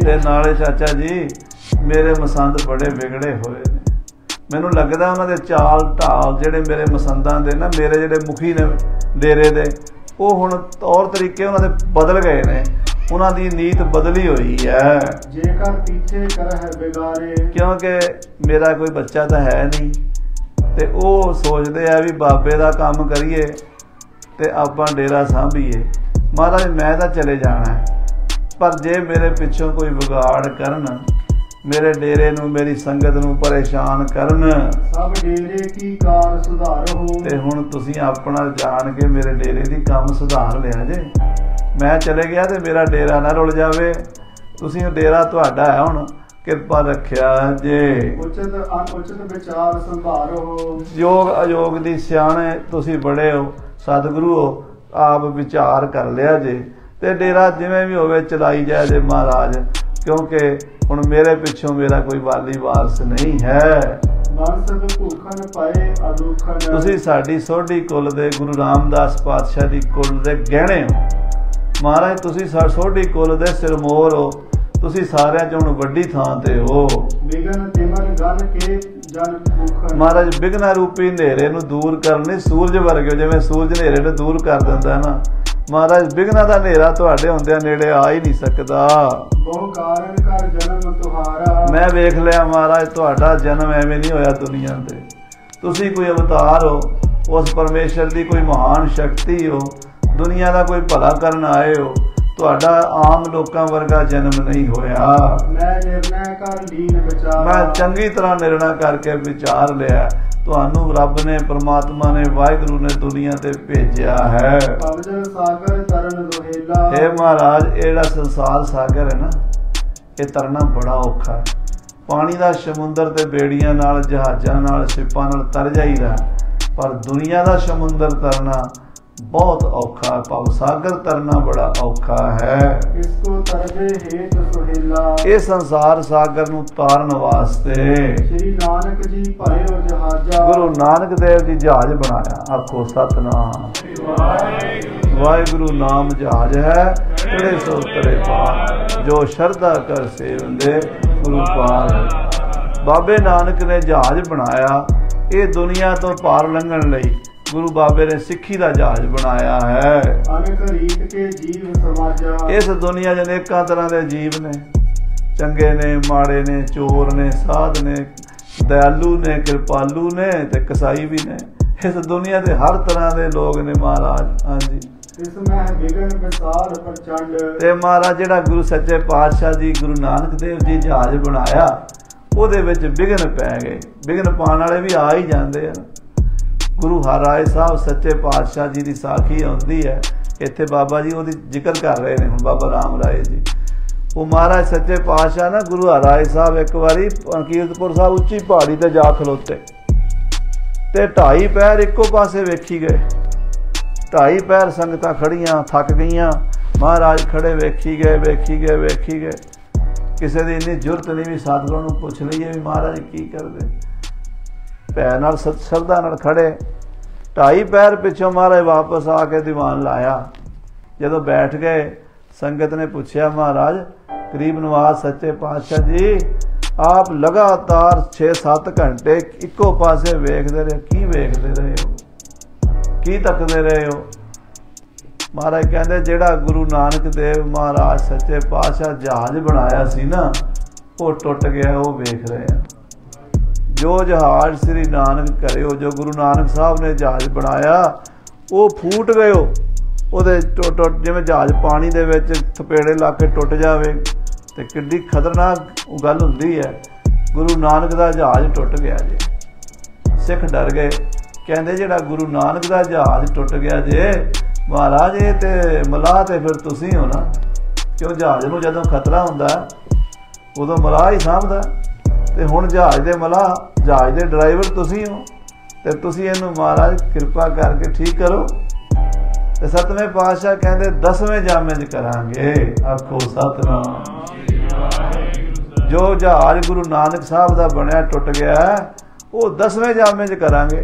ते नाले चाचा जी मेरे मसंद बड़े बिगड़े होए ने, मैनू लगता उन्होंने चाल ढाल जेडे मेरे मसंदा दे ना, मेरे जेडे मुखी ने डेरे दे, वो हुण तौर तरीके उन्होंने बदल गए ने, उन्होंने नीत बदली हुई है। जेकर पीछे कर है बिगारे, क्योंकि मेरा कोई बच्चा तो है नहीं, तो वो सोचते हैं भी बाबे का काम करिए तो आप डेरा सांभिए। महाराज मैं तो चले जाना है, पर जे मेरे पिछों कोई बिगाड़ करन, मेरे डेरे नू मेरी संगत नू परेशान करन, सब डेरे की कार सुधार हो, ते हुण तुसी अपना जान के मेरे डेरे दी काम सुधार लिया जे। मैं चले गया ते मेरा डेरा ना रुल जावे, तुसी डेरा तुहाडा है हुण, कृपा रखिया जे। उचित अनुचित विचार संभारो, योग अयोग दी सियाणे तुसी बड़े हो, सतगुरु हो, आप विचार कर लिया जे, ते डेरा जिवें भी होवे चलाई जाए जे महाराज, क्योंकि हुण मेरे पिछों मेरा कोई वाली वारस नहीं है। तुसी साडी सोढ़ी कुल दे गुरु रामदास पातशाह दी कुल दे गहणे हो महाराज, तुसी सोढ़ी कुल दे सिरमोर हो, तुसी सारिआं चों हुण वड्डी थां ते हो। महाराज बिघना रूपी नेरे नूं दूर करनी सूरज वर्गे, जिवें सूरज नेरे नूं दूर कर दिंदा ना, महाराज बिघना दा नेरा तुहाडे हुंदिआं नेड़े आ ही नहीं सकदा। मैं वेख लिया महाराज तुहाडा जन्म एवें नहीं होया दुनिया ते, तुसी कोई अवतार हो, उस परमेश्वर दी कोई महान शक्ति हो, दुनिया दा कोई भला करन आए हो, तुहाडा आम लोकां वर्गा जन्म नहीं होया। मैं चंगी तरह निर्णय करके विचार लिया, तुहानू रब ने परमात्मा ने वाहिगुरु ने दुनिया ते भेजा है। हे महाराज एड़ा संसार सागर है ना, ये तरना बड़ा औखा है, पानी का समुंदर ते बेड़ियां नाल जहाज़ां नाल शिपां नाल तर जाईदा, पर दुनिया का समुंदर तरना बहुत औखा है, पाव सागर तरना बड़ा औखा है। इसको तरबे हेत सुहेला, ये संसार सागर नूं तारन वास्ते श्री नानक जी पायो जहाजा, गुरु नानक देव जी जहाज बनाया। आखो सतनाम, वाहिगुरु नाम जहाज है तेरे सो तरे पार, जो शरदा कर सेवन दे गुरु पार। बाबे नानक ने जहाज बनाया, ये दुनिया तो पार लंघन लई गुरु बाबे ने सिक्खी का जहाज बनाया है। इस दुनिया च अनेकां तरह के जीव ने, चंगे ने, माड़े ने, चोर ने, साध ने, दयालु ने, कृपालु ने, ते कसाई भी ने, इस दुनिया के हर तरह के लोग ने महाराज। हाँ जी, ते महाराज जेड़ा गुरु सच्चे पातशाह जी गुरु नानक देव जी जहाज बनाया, ओहदे विच विघन पै गए, विघन पाने वाले भी आ ही जाते हैं। गुरु हर राय साहब सच्चे पातशाह जी की साखी आती है, इतने बाबा जी वो जिक्र कर रहे हैं हम, बाबा राम राय जी वो महाराज सच्चे पातशाह ना गुरु हर राय साहब एक बारी कीरतपुर साहब उच्ची पहाड़ी पर जा खलोते, तो 2.5 पैर एको पासे वेखी गए, ढाई पैर संगतां खड़ियां थक गईयां, महाराज खड़े वेखी गए वेखी गए वेखी गए। किसी की इन्नी जुरत नहीं भी सतगुरू नूं पुछ लईए भी महाराज की करदे। पैर नाल श्रद्धा नाल खड़े, ढाई पैर पिछों महाराज वापस आके दीवान लाया। जदों बैठ गए संगत ने पूछया, महाराज करीब नवाज सच्चे पातशाह जी आप लगातार 6-7 घंटे इक्को पासे वेखते रहे हो, की तकते रहे हो? महाराज कहते जेड़ा गुरु नानक देव महाराज सच्चे पातशाह जहाज बनाया सी ना, वो टुट गया, वो वेख रहे हैं। जो जहाज श्री नानक करे हो, जो गुरु नानक साहब ने जहाज बनाया, वो फूट गए हो, वो टुट जिवें जहाज पानी दे विच थपेड़े ला के टुट जावे तो किड्डी खतरनाक गल होंदी है। गुरु नानक का जहाज टुट गया जे, सिख डर गए, कहते जिहड़ा गुरु नानक का जहाज टुट गया जे महाराज ये तो मलाह तो फिर तुसीं हो ना, क्यों जहाज नूं जदों खतरा हुंदा उदों मलाह ही सामभदा, तो हुण जहाज के मलाह जहाज के ड्राइवर तुसीं हो, तो तुसीं इहनूं महाराज किरपा करके ठीक करो। तो सतवें पातशाह कहते 10वें जामे च करांगे। आखो सतनाम। जो जहाज गुरु नानक साहब का बनया टुट गया है, वो 10वें जामे च करांगे।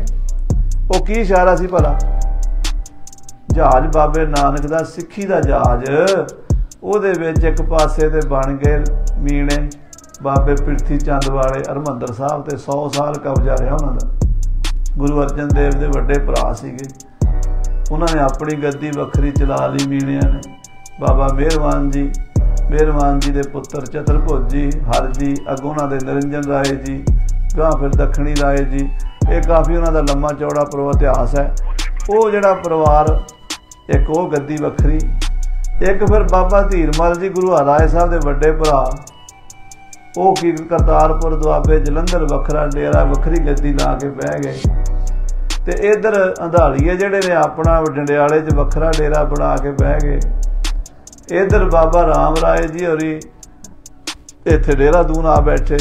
वो की इशारा सी भला? जहाज बाबे नानक का सिक्खी का जहाज, उहदे विच एक पासे ते बन गए मीणे बाबे पृथ्वी चंद वाले हरमंदर साहब, ते 100 साल कब्जा रहा उन्होंने। गुरु अर्जन देव के वड्डे भरा सीगे, उन्होंने अपनी गद्दी वक्री चला ली मीणिया ने। बाबा मेहरबान जी के पुत्र चतरभुज जी, हर जी, अगों उन्होंने निरंजन राय जी, गां फिर दखणी राय जी, ये काफ़ी उन्होंने लम्मा चौड़ा इतिहास है। वो जोड़ा परिवार, एक वो गद्दी वक्री, एक फिर बाबा धीरमल जी गुरु हर राय साहब के वड्डे भरा, वो की करतारपुर दुआबे जलंधर वखरा डेरा वक्री गद्दी ला के बह गए। तो इधर अंधालीए जोड़े ने अपना डंडियाले च वखरा डेरा बना के बह गए। इधर बाबा राम राय जी होरी इत्थे देहरादून आ बैठे।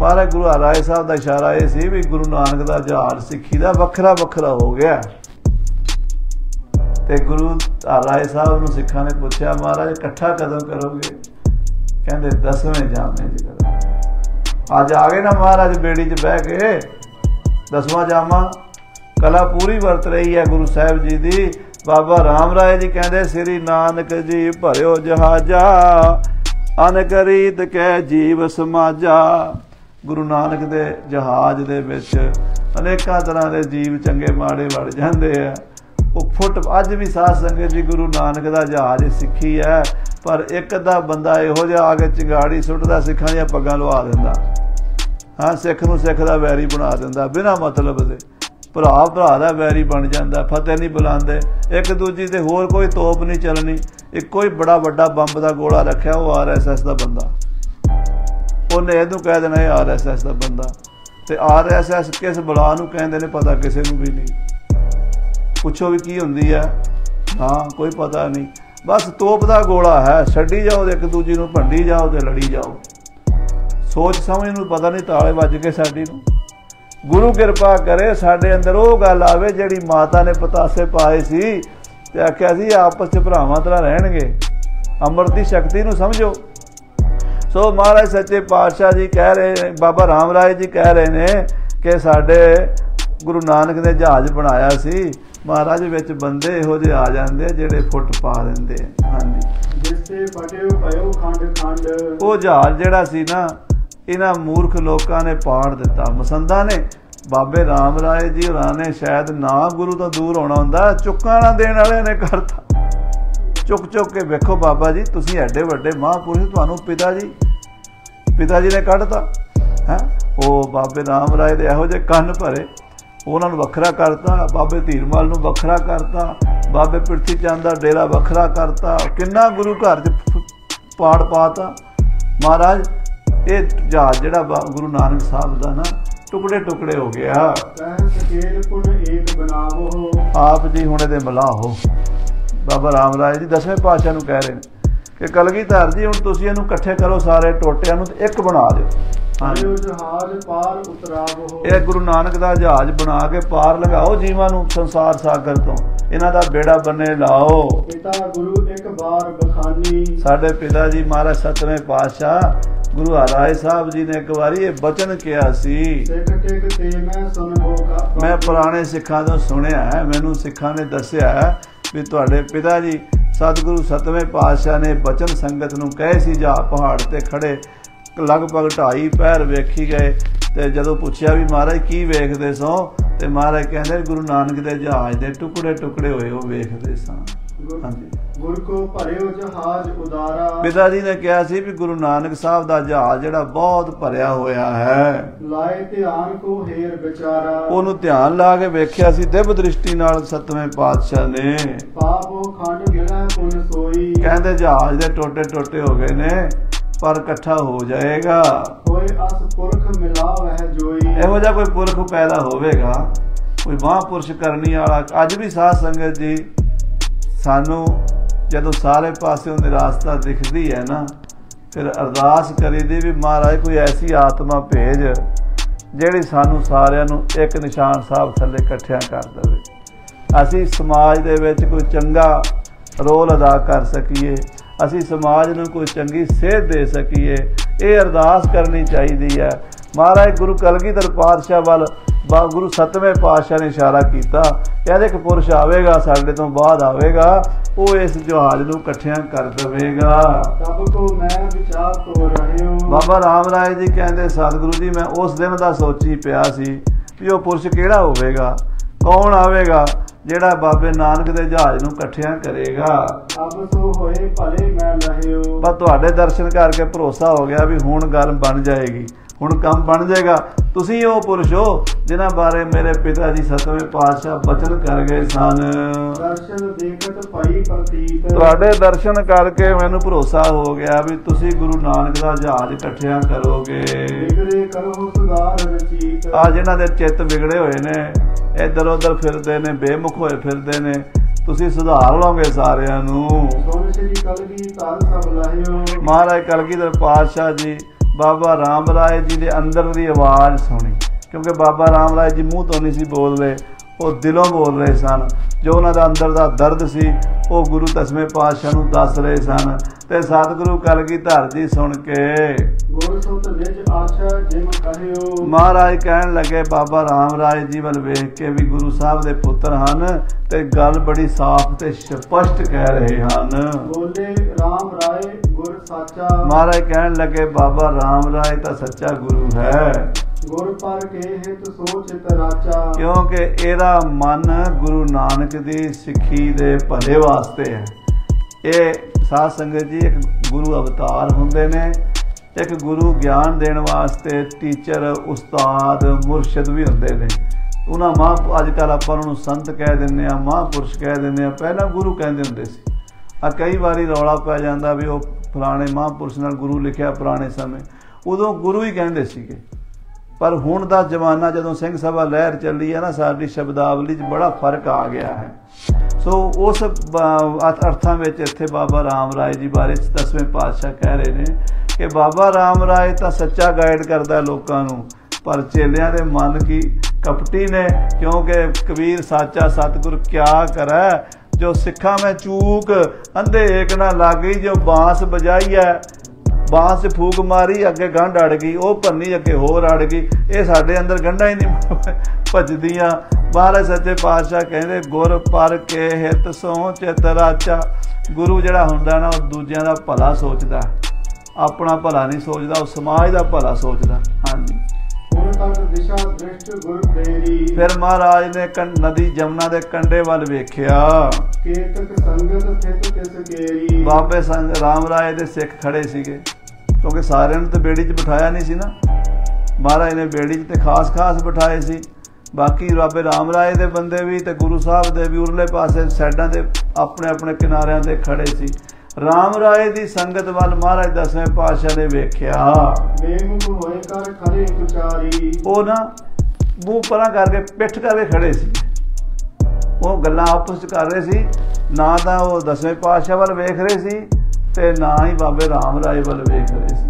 महाराज गुरु हर राय साहब का इशारा यह सी भी गुरु नानक का जहाज सिक्खी का वखरा वखरा हो गया। तो गुरु हर राय साहब को सिखा ने पूछया, महाराज इकट्ठा कदम करोगे? कहते 10वें जामे च करो। अज आ गए ना महाराज बेड़ी च बह के 10वां जामा। कला पूरी वरत रही है गुरु साहब जी दी। बाबा राम राय जी कहते श्री नानक जी भरियो जहाजा, अनकरीत कै जीव समाजा। गुरु नानक दे जहाज दे विच अनेकां तरह के जीव चंगे माड़े वड़ जाते हैं। वो फुट अज भी साध संगत जी गुरु नानक का जहाज सिक्खी है, पर एक अद्धा बंदा इहो जिहा आ के चिंगाड़ी सुटदा, सिखां दियां पग्गां लवा दिंदा, हाँ सिख नूं सिख दा वैरी बना दिंदा बिना मतलब दे, भरा भरा का वैरी बन जाता, फतेह नहीं बुलाते एक दूजी से, होर कोई तोप नहीं चलनी। एको ही बड़ा वड्डा बंब का गोला रखा, वो RSS का बंदा, उन्हें इहनूं कह देना है RSS का बंदा। तो RSS किस बला नूं कहंदे ने पता किसी नूं भी नहीं, पुछो भी की हुंदी है, हाँ कोई पता नहीं, बस तोप का गोला है, छड्डी जाओ एक दूजी नूं, भंडी जाओ तो लड़ी जाओ, सोच समझ नूं पता नहीं, ताले वज के साडी नूं। गुरु कृपा करे साडे अंदर वो गल आवे जिहड़ी माता ने पतासे पाए सी ते आख्या सी आपस च भरावां तरह रहणगे। अमृत दी शक्ति नूं समझो। सो महाराज सच्चे पातशाह जी कह रहे ने, बाबा राम राय जी कह रहे ने कि साडे गुरु नानक ने जहाज बनाया सी, महाराज विच बंदे इहो जे आ जांदे जिहड़े फुट पा दिंदे। हां जी, जिसते फटे पयो खंड खंड। वो जहाज जिहड़ा सी ना, इन्हां मूर्ख लोगों ने पाड़ दिता, मसंदा ने। बाबे राम राय जी होरां ने शायद ना गुरु तो दूर होना हुंदा, चुक्का ना देने वाले ने करता। चुक चुक के वेखो बाबा जी, तुसीं एडे वड्डे महापुरुष, तुहानूं पिता जी ने कढता है। वो बाबे राम राय दे इहो जिहे कन्न भरे, उन्हां नूं वखरा करता, बाबे धीरमल नूं वखरा करता, बाबे पृथ्वी चंद दा डेरा वखरा करता, किन्ना गुरु घर च पाड़ पाता। महाराज ये जहाज जड़ा गुरु नानक साहब का ना टुकड़े टुकड़े हो गया। आप जी हुणे दे मिलाहो। बाबा राम राय जी 10वें पातशाह कह रहे हैं कि कलगीधर जी हुण तुसीं इहनूं इकट्ठे करो, सारे टोटियां नूं एक बना दो। यह गुरु नानक दा जहाज बना के पार लगाओ जीवां नूं संसार सागर तो, इन्हां दा बेड़ा बने लाओ। पिता गुरु एक बार बखानी, साडे पिता जी महाराज सतवें पातशाह गुरु हर राय साहब जी ने एक बारी ये बचन किया सी, मैं पुराने सिखां तो सुनिया है, मैनू सिखां ने दस्या है भी तुहाडे पिता जी सतगुरु सतवें पातशाह ने बचन संगत नूं कहे सी, जा पहाड़ ते खड़े लगभग 2.5 पैर वेखी गए ते जदों पुछया भी महाराज की वेखदे सो ते महाराज कहंदे गुरु नानक दे जहाज दे टुकड़े टुकड़े होए हो वेखदे सां। हां जी, गुर को भरियो जहाज उदारा, पिता जी ने कहा सी भी गुरु नानक साहब दा जहाज जेड़ा बहुत भरिया होया है। लाए ध्यान को हेर बेचारा, ओनू ध्यान ला के वेखया सी दिव्य दृष्टि नाल सतवें पातशाह ने। पापो खंड गिरह पुन सोई, कहंदे जहाज दे टोटे टोटे हो गए ने पर इकट्ठा हो जाएगा। कोई अस पुरख मिला वह जोई, एहो जा कोई पुरख पैदा होवेगा, कोई महापुरुष करनी वाला। अज भी साध संगत जी सानू जदों सारे पासों निराशता दिखदी है ना, फिर अरदास करीदी भी महाराज कोई ऐसी आत्मा भेज जिहड़ी सानू सारियां नू एक निशान साहब थले इकट्ठियां कर देवे, असीं समाज दे विच कोई चंगा रोल अदा कर सकीए, असी समाज में कोई चंगी सेध दे सकीए, ये अरदास करनी चाहिए है। महाराज गुरु कलगीधर पातशाह वाल गुरु सतवें पातशाह ने इशारा किया, कहते एक पुरुष आएगा साढ़े तो बाद आएगा, वो इस जहाज को इकट्ठियां कर देगा। बाबा राम राय जी कहते सतगुरु जी मैं उस दिन का सोची पिया सी कि वह पुरुष केड़ा होगा, कौन आएगा जेड़ा बाबे नानक दे जहाज नूं इकट्ठियां करेगा। पर तुहाडे दर्शन करके भरोसा हो गया भी हुण गल बन जाएगी, हुण काम बन जाएगा। तुसी ओ पुरुष हो जिन्हां बारे मेरे पिता जी सतवें पातशाह बचन कर गए सन। तुहाडे दर्शन करके मैनूं भरोसा हो गया भी तुसी गुरु नानक दा जहाज इकट्ठियां करोगे। आ जिन्हां दे चित बिगड़े होए ने, इधर उधर फिरते ने, बेमुख होए फिरते ने, तुसी सुधार लोगे सारियां नूं। महाराज कलगीधर पातशाह जी बाबा राम राय जी ने अंदर दी आवाज़ सुनी, क्योंकि बाबा राम राय जी मूँह तो नहीं सी बोल रहे, वो दिलों बोल रहे सन। जो उन्होंने अंदर का दर्द सी वो गुरु दसवें पातशाह नूं दस रहे सन। ते सतगुरु कलगीधर जी सुन के महाराज कहन लगे बाबा राम राय जी वल वेख के भी गुरु साहब दे पुत्र हन ते गल बड़ी साफ ते स्पष्ट कह रहे हन। महाराज कहन लगे बाबा राम राय ता सच्चा गुरु है, क्योंकि एरा मन गुरु नानक दी सिक्खी दे भले वास्ते है। ये साध संगत जी एक गुरु अवतार हुंदे ने, एक गुरु ज्ञान देने वास्ते टीचर उस्ताद मुर्शद भी होंदे ने। उन्हां मां अजकल आपां उन्हूं संत कह दिंदे आ, महापुरुष कह दिंदे आ, पहला गुरु कहंदे हुंदे सी। कई बारी रौला पै जांदा भी उह फलाणे महापुरुष नाल गुरु लिखिया पुराने समय, उदों गुरु ही कहंदे सीगे। पर हुण दा जमाना जदों सिंह सभा लहर चली है ना, साडी शब्दावली च बड़ा फर्क आ गया है। सो उस अर्थां विच इत्थे बाबा राम राय जी बारे दसवें पातशाह कह रहे ने कि बाबा राम राय तो सच्चा गाइड करता है लोगों नूं, पर चेलियां दे मन की कपटी ने, क्योंकि कबीर साचा सतगुर क्या करै जो सिखा में चूक, अंधे एक ना लागी जो बांस बजाई है, बांस फूक मारी अगे गंढ अड़ गई, वह भन्नी अगे होर अड़ गई, ये साढ़े अंदर गंढा ही नहीं भजदियाँ। महाराज सच्चे पातशाह कहते गुर पर के हित सो चित राचा, गुरु जिहड़ा हुंदा ना वह दूजियां दा भला सोचदा, अपना भला नहीं सोचता, वह समाज का भला सोचता। हाँ जी, फिर महाराज ने नदी यमुना के कंढे वाल वेख्या, बाबे राम राय के सिख खड़े सीगे, क्योंकि सारे ने तो बेड़ी च बिठाया नहीं सी ना, महाराज ने बेड़ी च तो खास खास बिठाए सी, बाकी बाबे राम राय के बंदे भी तो गुरु साहब के भी उरले पासे साइडा के अपने अपने किनारियां ते खड़े सी। राम राय दी संगत वाल महाराज दसवें पातशाह ने वेख्या, वो ना मूँह परां करके पिठ करके खड़े सी, वो गल्लां आपस कर रहे सी, ना तो वो दसवें पातशाह वाल वेख रहे सी ते ना ही बाबे राम राय वाल वेख रहे सी।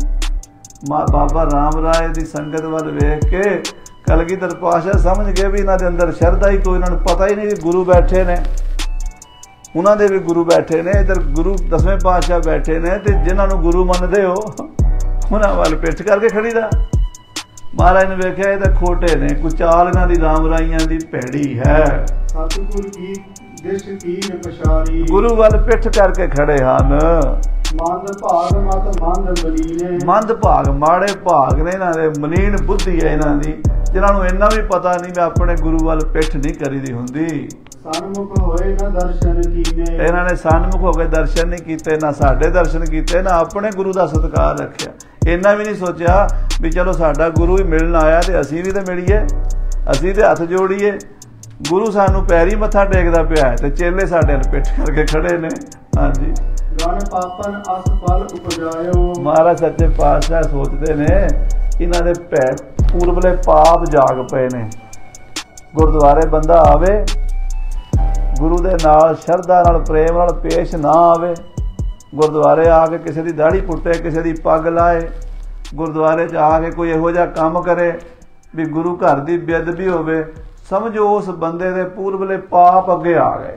बाबा राम राय की संगत वाल वेख के कलगीधर पातशाह समझ गए भी इन्हों के अंदर श्रद्धा ही कोई, इन्होंने पता ही नहीं कि गुरु बैठे ने, उन्होंने भी गुरु बैठे ने, इधर गुरु दसवें पातशाह बैठे ने, तो जिन्होंने गुरु मनते हो उन्होंने वाल पिट करके खड़ी दा। महाराज ने वेख्या ये तो खोटे ने, कुचाल इन्हों की राम राइया की भैड़ी है। गुरु वाल पिठ करके खड़े हन। मंद भाग माड़े भाग ने इन्हां दे, मलीन बुद्धि है इन्हां दी, जिन्हां नूं इन्ना भी पता नहीं मैं अपने गुरु वाल पिठ नहीं करी दी हुंदी। इन्हां ने सन्मुख होके दर्शन नहीं कीते, ना साडे दर्शन कीते, ना अपने गुरु का सत्कार रखिया। इन्ना भी नहीं सोचा भी चलो साडा गुरु ही मिलन आया तो असीं भी तो मिलीए, असीं तो हथ जोड़ीए। गुरु सानू पैरी मत्था टेकदा पिया है ते चेले साडे अल पिट करके खड़े ने। हाँ जी, महाराज सच्चे पातशाह सोचते ने इन्हां दे पूर्वले पाप जाग पे ने। गुरुद्वारे बंदा आवे, गुरु दे नाल श्रद्धा नाल प्रेम नाल पेश ना आवे, गुरुद्वारे आके किसी की दाढ़ी पुट्टे, किसी की पग लाए, गुरुद्वारे च आके कोई इहो जिहा काम करे भी गुरु घर की बेअदबी होवे, समझो उस बंदे दे पूर्वले पाप अगे आ गए,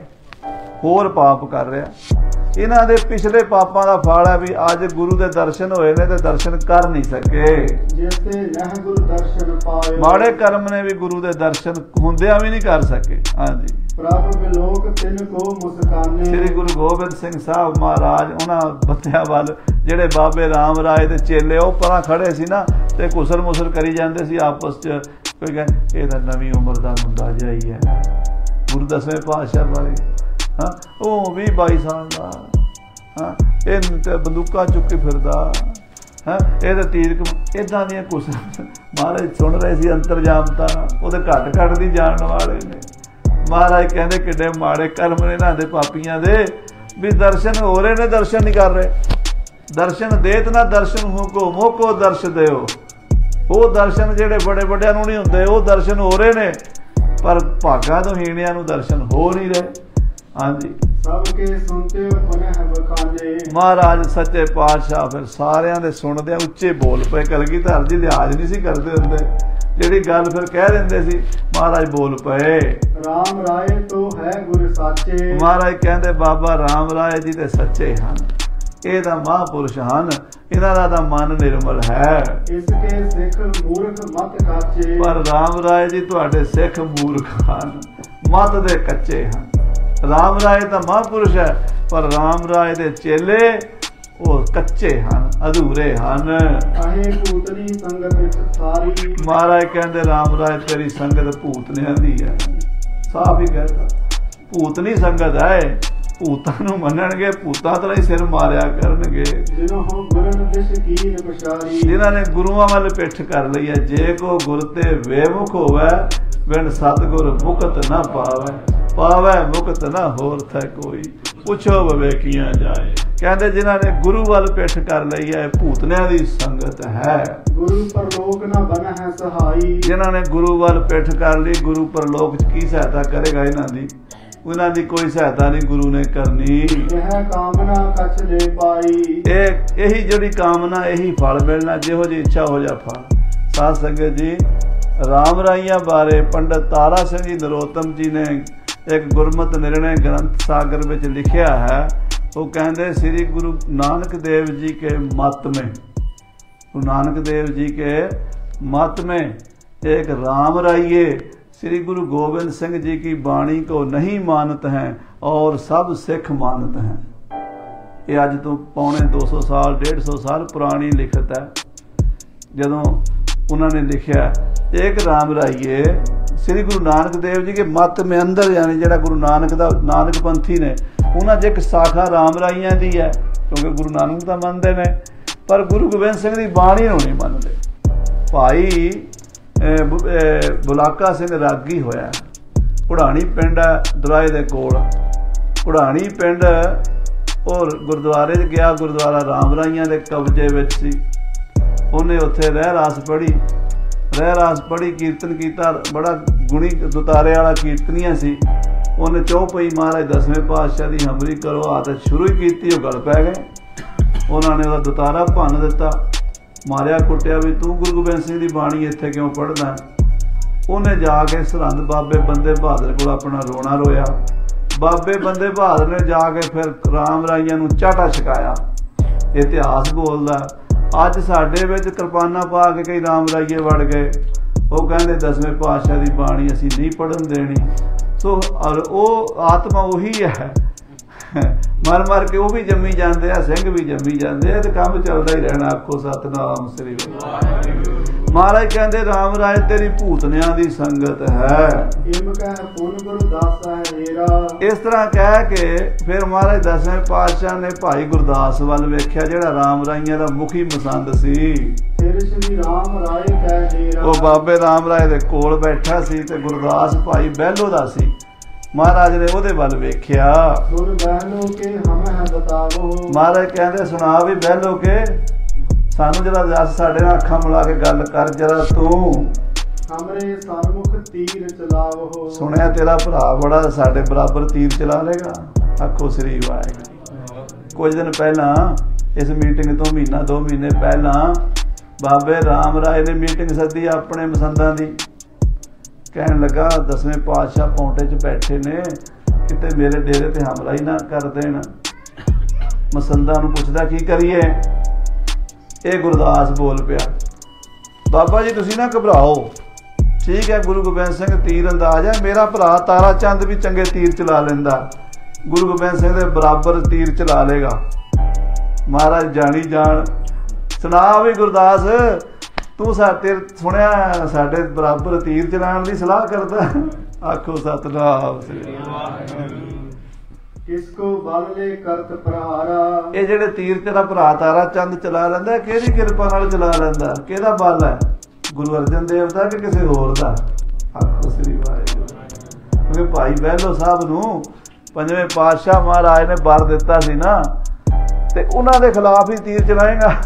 होर पाप कर रहा। इन्हां दे पिछले पापां दा फल है भी अज गुरु दे दर्शन होए ने ते दर्शन कर नहीं सके। माड़े कर्म ने भी गुरु दे दर्शन हुंदियां भी नहीं कर सके। हाँ जी, श्री गुरु गोबिंद सिंह साहब महाराज उन्हां बंदियां वाल जिहड़े बाबे राम राय दे चेले ओह परां खड़े सी ना, ते घुसर मुसर करी जांदे सी आपस च। कोई कहे यह नवी उम्र का मुद्दा जहा ही है, गुरु दसवें पातशाह बारे, हाँ वह 20-22 साल का, हाँ ये बंदूक चुकी फिरदा, हाँ ये तीर इदा दियाँ कुछ। महाराज सुन रहे थे अंतरजामता, वो तो घट घट दी जान वाले ने। महाराज कहते किड्डे माड़े कर्म ने इन्हां दे पापियां दे, भी दर्शन हो रहे ने दर्शन नहीं कर रहे। दर्शन देत ना दर्शन हुको मोको दर्श दे, वो दर्शन जेडे बड़े बड़िया नहीं होंगे, वो दर्शन हो रहे ने पर भागा तो हीणिया दर्शन हो नहीं रहे। हाँ जी, महाराज सच्चे पातशाह फिर सारे दे सुनद उच्चे बोल पे, कलगीधर जी लिहाज नहीं सी करते होंगे, जी गल फिर कह देंगे। महाराज बोल पे, राम राय तो है गुरु साचे। महाराज कहते बाबा राम राय जी तो सच्चे हैं, ये महापुरुष हैं, इन्हां दा मन निर्मल है। इसके सिख मूर्ख मत काचे, पर राम राय जी तुहाडे सिख मूर्ख हन, मत दे कच्चे हन। राम राय तो महापुरुष है, पर राम राय दे चेले वो कच्चे हन, अधूरे हन। महाराज कहंदे राम राय तेरी संगत भूतनियां दी है, साफ ही कहता भूतनी संगत है, भूतां नूं मनणगे, भूतां तों ही सिर मारिया करनगे। जिन्हां ने गुरुआं वाल पिठ कर लई है, जे को गुर ते बेमुख होवै, बिन सतगुर मुकत ना पावै, पावै मुकत ना होर थै कोई, पुछो विवेकियां जाए। कहते जिन्हां ने गुरु वाल पिठ कर लई है, भूतनियां दी संगत है। गुरु परलोक ना बन है सहाई, जिन्हां ने गुरु वाल पिठ कर लई, गुरु परलोक च की सहायता करेगा इन्हां दी, उन्हां दी कोई सहायता नहीं गुरु ने करनी। यह कामना कछ ले पाई, यही जड़ी कामना यही फल मिलना, जिहो जी इच्छा हो जा फल। साध संगत जी, राम राइया बारे पंडित तारा सिंह जी नरोत्तम जी ने एक गुरमत निर्णय ग्रंथ सागर में लिखा है। वो कहते श्री गुरु नानक देव जी के मत में, गुरु नानक देव जी के मत में एक राम राइये श्री गुरु गोविंद सिंह जी की बाणी को नहीं मानते हैं और सब सिख मानते हैं। ये आज तो 150 साल 150 साल पुरानी लिखत है, जदों उन्होंने लिखा एक राम राइये श्री गुरु नानक देव जी के मत में अंदर, यानी जो गुरु नानक का नानक पंथी ने उन्होंने जो एक शाखा राम राइया की है, क्योंकि गुरु नानक तो मानते हैं पर गुरु गोबिंद सिंह की बाणी नहीं मानते। भाई बुलाका सिंह रागी होया, उड़ाणी पिंड दराए दे कोल, उड़ाणी पिंड और गुरुद्वारे गया, गुरुद्वारा राम राइया के कब्जे में सी, उन्हें उत्थे रह रास पढ़ी कीर्तन किया, बड़ा गुणी दुतारे वाला कीर्तनिया सी। उन्हें चौपई महाराज दसवें पातशाह की हमरी करो आदत शुरू ही की, गल पै गए, उन्होंने वह दुतारा भन्न दिता। मारिया कुटिया भी तू गुरु गोबिंद सिंह की बाणी इत्थे क्यों पढ़ना। उन्हें जाके सरहंद बाबे बंदे बहादुर को अपना रोना रोया। बाबे बंदे बहादुर ने जाके फिर राम राइया नूं चाटा छकाया। इतिहास बोलदा अज साडे विच कृपाना पा के कई राम राइए वड़ गए। वह कहते दसवें पातशाह की बाणी असीं नहीं पढ़न देनी। सो आत्मा उही है मर मर के वह भी जमी जाते हैं, सिंह भी जमी जाते हैं, तो काम चलता ही रहना। आखो सतनाम श्री वाहिगुरू। महाराज कहते राम राय तेरी भूतनिया की संगत है। इस तरह कह के फिर महाराज दसवें पातशाह ने भाई गुरदास वाल वेख्या जेड़ा राम राइया का मुखी मसंद सी। वह बाबे राम राय के कोल बैठा सी ते गुरदास भाई बहलो दा सी। महाराज ने ओहदे वल वेख्या। महाराज कहते सुना भी बहलो के सानू जरा दस, साडे नाल अखां मिला के गल कर जरा। तू सुनिया तेरा भरा बड़ा साडे बराबर तीर चला लेगा। आखो श्री वाहिगुरू। कुछ दिन पहला इस मीटिंग तो महीना दो महीने पहला बाबे राम राय ने मीटिंग सदी अपने मसंदा की। कहन लगा दसवें पातशाह पौंटे च बैठे ने किते मेरे डेरे ते हमला ही ना कर देना। मसंदा नूं पुछदा की करिए। ये गुरदास बोल पिया, बाबा जी तुसीं ना घबराओ, ठीक है गुरु गोबिंद सिंह तीर अंदाज है, मेरा भरा तारा चंद भी चंगे तीर चला लेंदा, गुरु गोबिंद सिंह दे बराबर तीर चला लेगा। महाराज जानी जान सुना भी गुरदास तू साते सुनिया साडे बराबर तीर चलाण दी सलाह करदा। आखो सतनाम श्री वाहिगुरू। किसको बलले करत प्रहारा। ये जेडे तीर तेरा भरा तारा चंद चला लैंदा किहदी किरपा नाल चला लैंदा, किहदा बल है, गुरु अर्जन देव दा कि किसी होर दा। आखो श्री वाहिगुरू। क्योंकि भाई बहलो साहब नूं पंजवें पातशाह महाराज ने वर दिता सी ना, ते उन्हां दे खिलाफ ही तीर चलाएगा।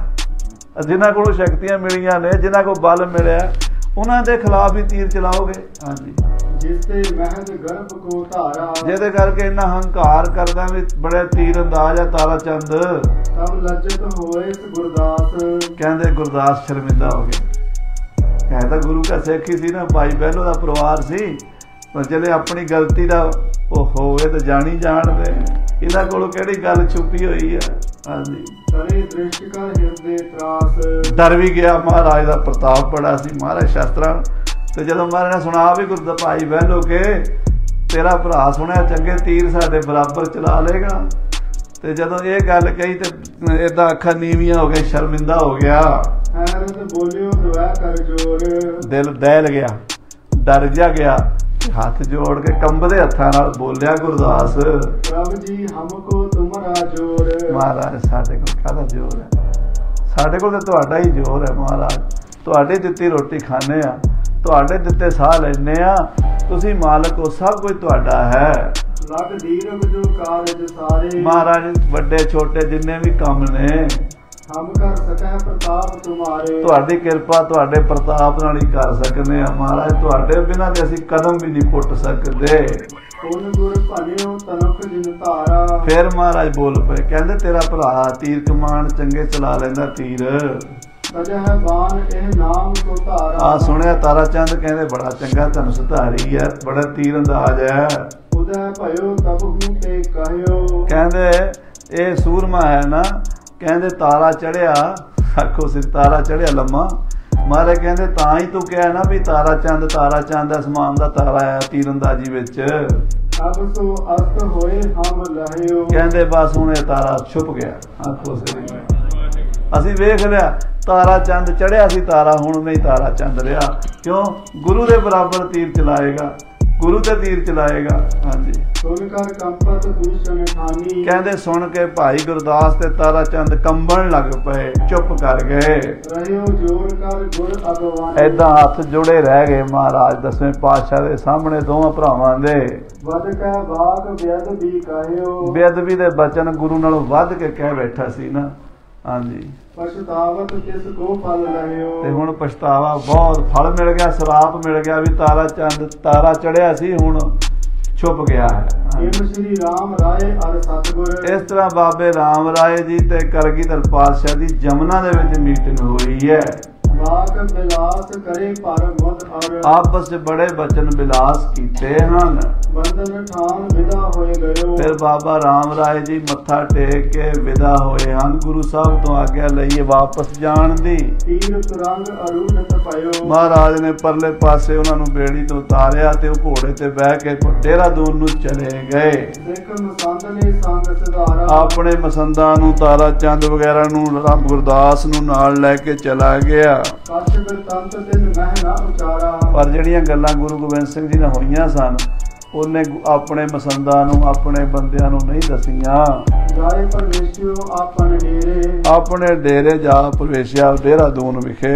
जिन्हों को शक्तियां मिलिया ने, जिन्हों को बल मिले, उन्होंने खिलाफ ही तीर चलाओगे। हाँ जी, जिद करके इन्ना हंकार करदा भी बड़े तीर अंदाज है तारा चंद। कहते गुरदास शर्मिंदा हो गए। कहता गुरु का सिख ही सी ना, भाई बहलो का परिवार सी, पर चले अपनी गलती का वह होवे तो जानी जान दे, इन्हां कोलों किहड़ी गल छुपी हुई है। हाँ जी, डर भी गया। महाराज का प्रताप बड़ा सी। महाराज शास्त्रां ते जदों महाराज ने सुना भी गुरदा भाई बहलो के तेरा भरा सुनिया चंगे तीर साडे बराबर चला लेगा, तो जदों ये गल कही तो इदां अखां नीवियां हो गई, शर्मिंदा हो गया, दिल दहल गया, डर जा गया, हाथ जोड़ के कंबदे हत्थां नाल बोलिया गुरदास, प्रभु जी हमको तुम्हारा जोर। महाराज साडे कोल काहदा जोर है, साडे कोल ते तुहाडा ही जोर है। महाराज तुहाडे दित्ती रोटी खाने आ, तुहाडे दित्ते साह लैने आ, तुसीं मालक हो, सब कुछ तुहाडा है। लग दीरग जो कारज सारे। महाराज वड्डे छोटे जिन्ने भी काम ने हम कर सके प्रताप तुम्हारे। तुहाडी किरपा तुहाडे प्रताप नाल ही कर सकने आ। महाराज तुहाडे बिना ते असीं कदम भी नहीं पुट सकदे। फिर महाराज बोल पे, कहंदे तेरा भरा तीर कमान चंगे चला लैंदा तीर। आ सुनिया तारा चंद कहंदे बड़ा चंगा धनुष धारी है, बड़ा तीर अंदाज है। कहंदे ये सूरमा है ना, कहते तारा चढ़िया। आखो सिर तारा चढ़िया लम्मा। महाराज कहते तां ही तू कह ना भी तारा चंद आसमान का तारा है तीरंदाजी विच। कहते बस हुण ये तारा छुप गया। आखो सिर असीं वेख लिया तारा चंद चढ़िया सी तारा, हुण नहीं तारा चंद रहा। क्यों? गुरु दे बराबर तीर चलाएगा, गुरु ते तीर चलाएगा। हाँ जी, कहते सुन के भाई गुरदास ते तारा चंद कंबन लग पे, चुप कर गए, ऐदा हाथ जुड़े रह गए। महाराज दसवें पातशाह दे सामने दोवां भरावां दे बेअदबी दे बचन गुरु नालों वध के कह बैठा सी ना। हाँ जी, पछतावत किसको फल लहियो। ते हुण पछतावा बहुत फल मिल गया, सराप मिल गया भी तारा चंद तारा चढ़िया सी, हुण छुप गया है। श्री राम राय और सतगुर इस तरह बाबे राम राय जी ते करगिधर पातशाह दी यमुना दे विच मीटिंग हुई है। आपस बड़े बचन बिलास कीते हन। फिर बाबा राम राय जी मत्था टेक के विदा होए हन। गुरु साहब तो आग्या लईए वापस जान दी। महाराज ने परले पासे उन्हां नूं बेड़ी तो उतारिया ते ओह घोड़े ते बह के देहरादून नूं चले गए। अपने मसंदा नूं तारा चंद वगैरा नूं गुरदास नूं नाल लैके चला गया। पर जिहड़ियां गल्लां गुरु गोबिंद सिंह जी नाल होईयां सन उन्हें अपने मसंदा नूं अपने बंदियां नूं नहीं दसियां। अपने डेरे जा प्रवेशिया देहरादून विखे।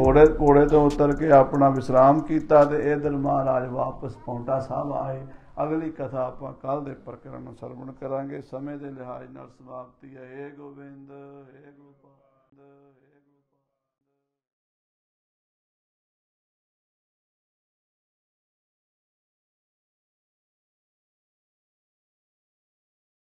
घोड़े घोड़े तो उतर के अपना विश्राम कीता ते इधर महाराज वापस पौंटा साहब आए। अगली कथा आपां कल दे प्रकरण नूं सरवण करांगे। समय दे लिहाज नाल समाप्ति है। हे गोविंद हे गोपाल।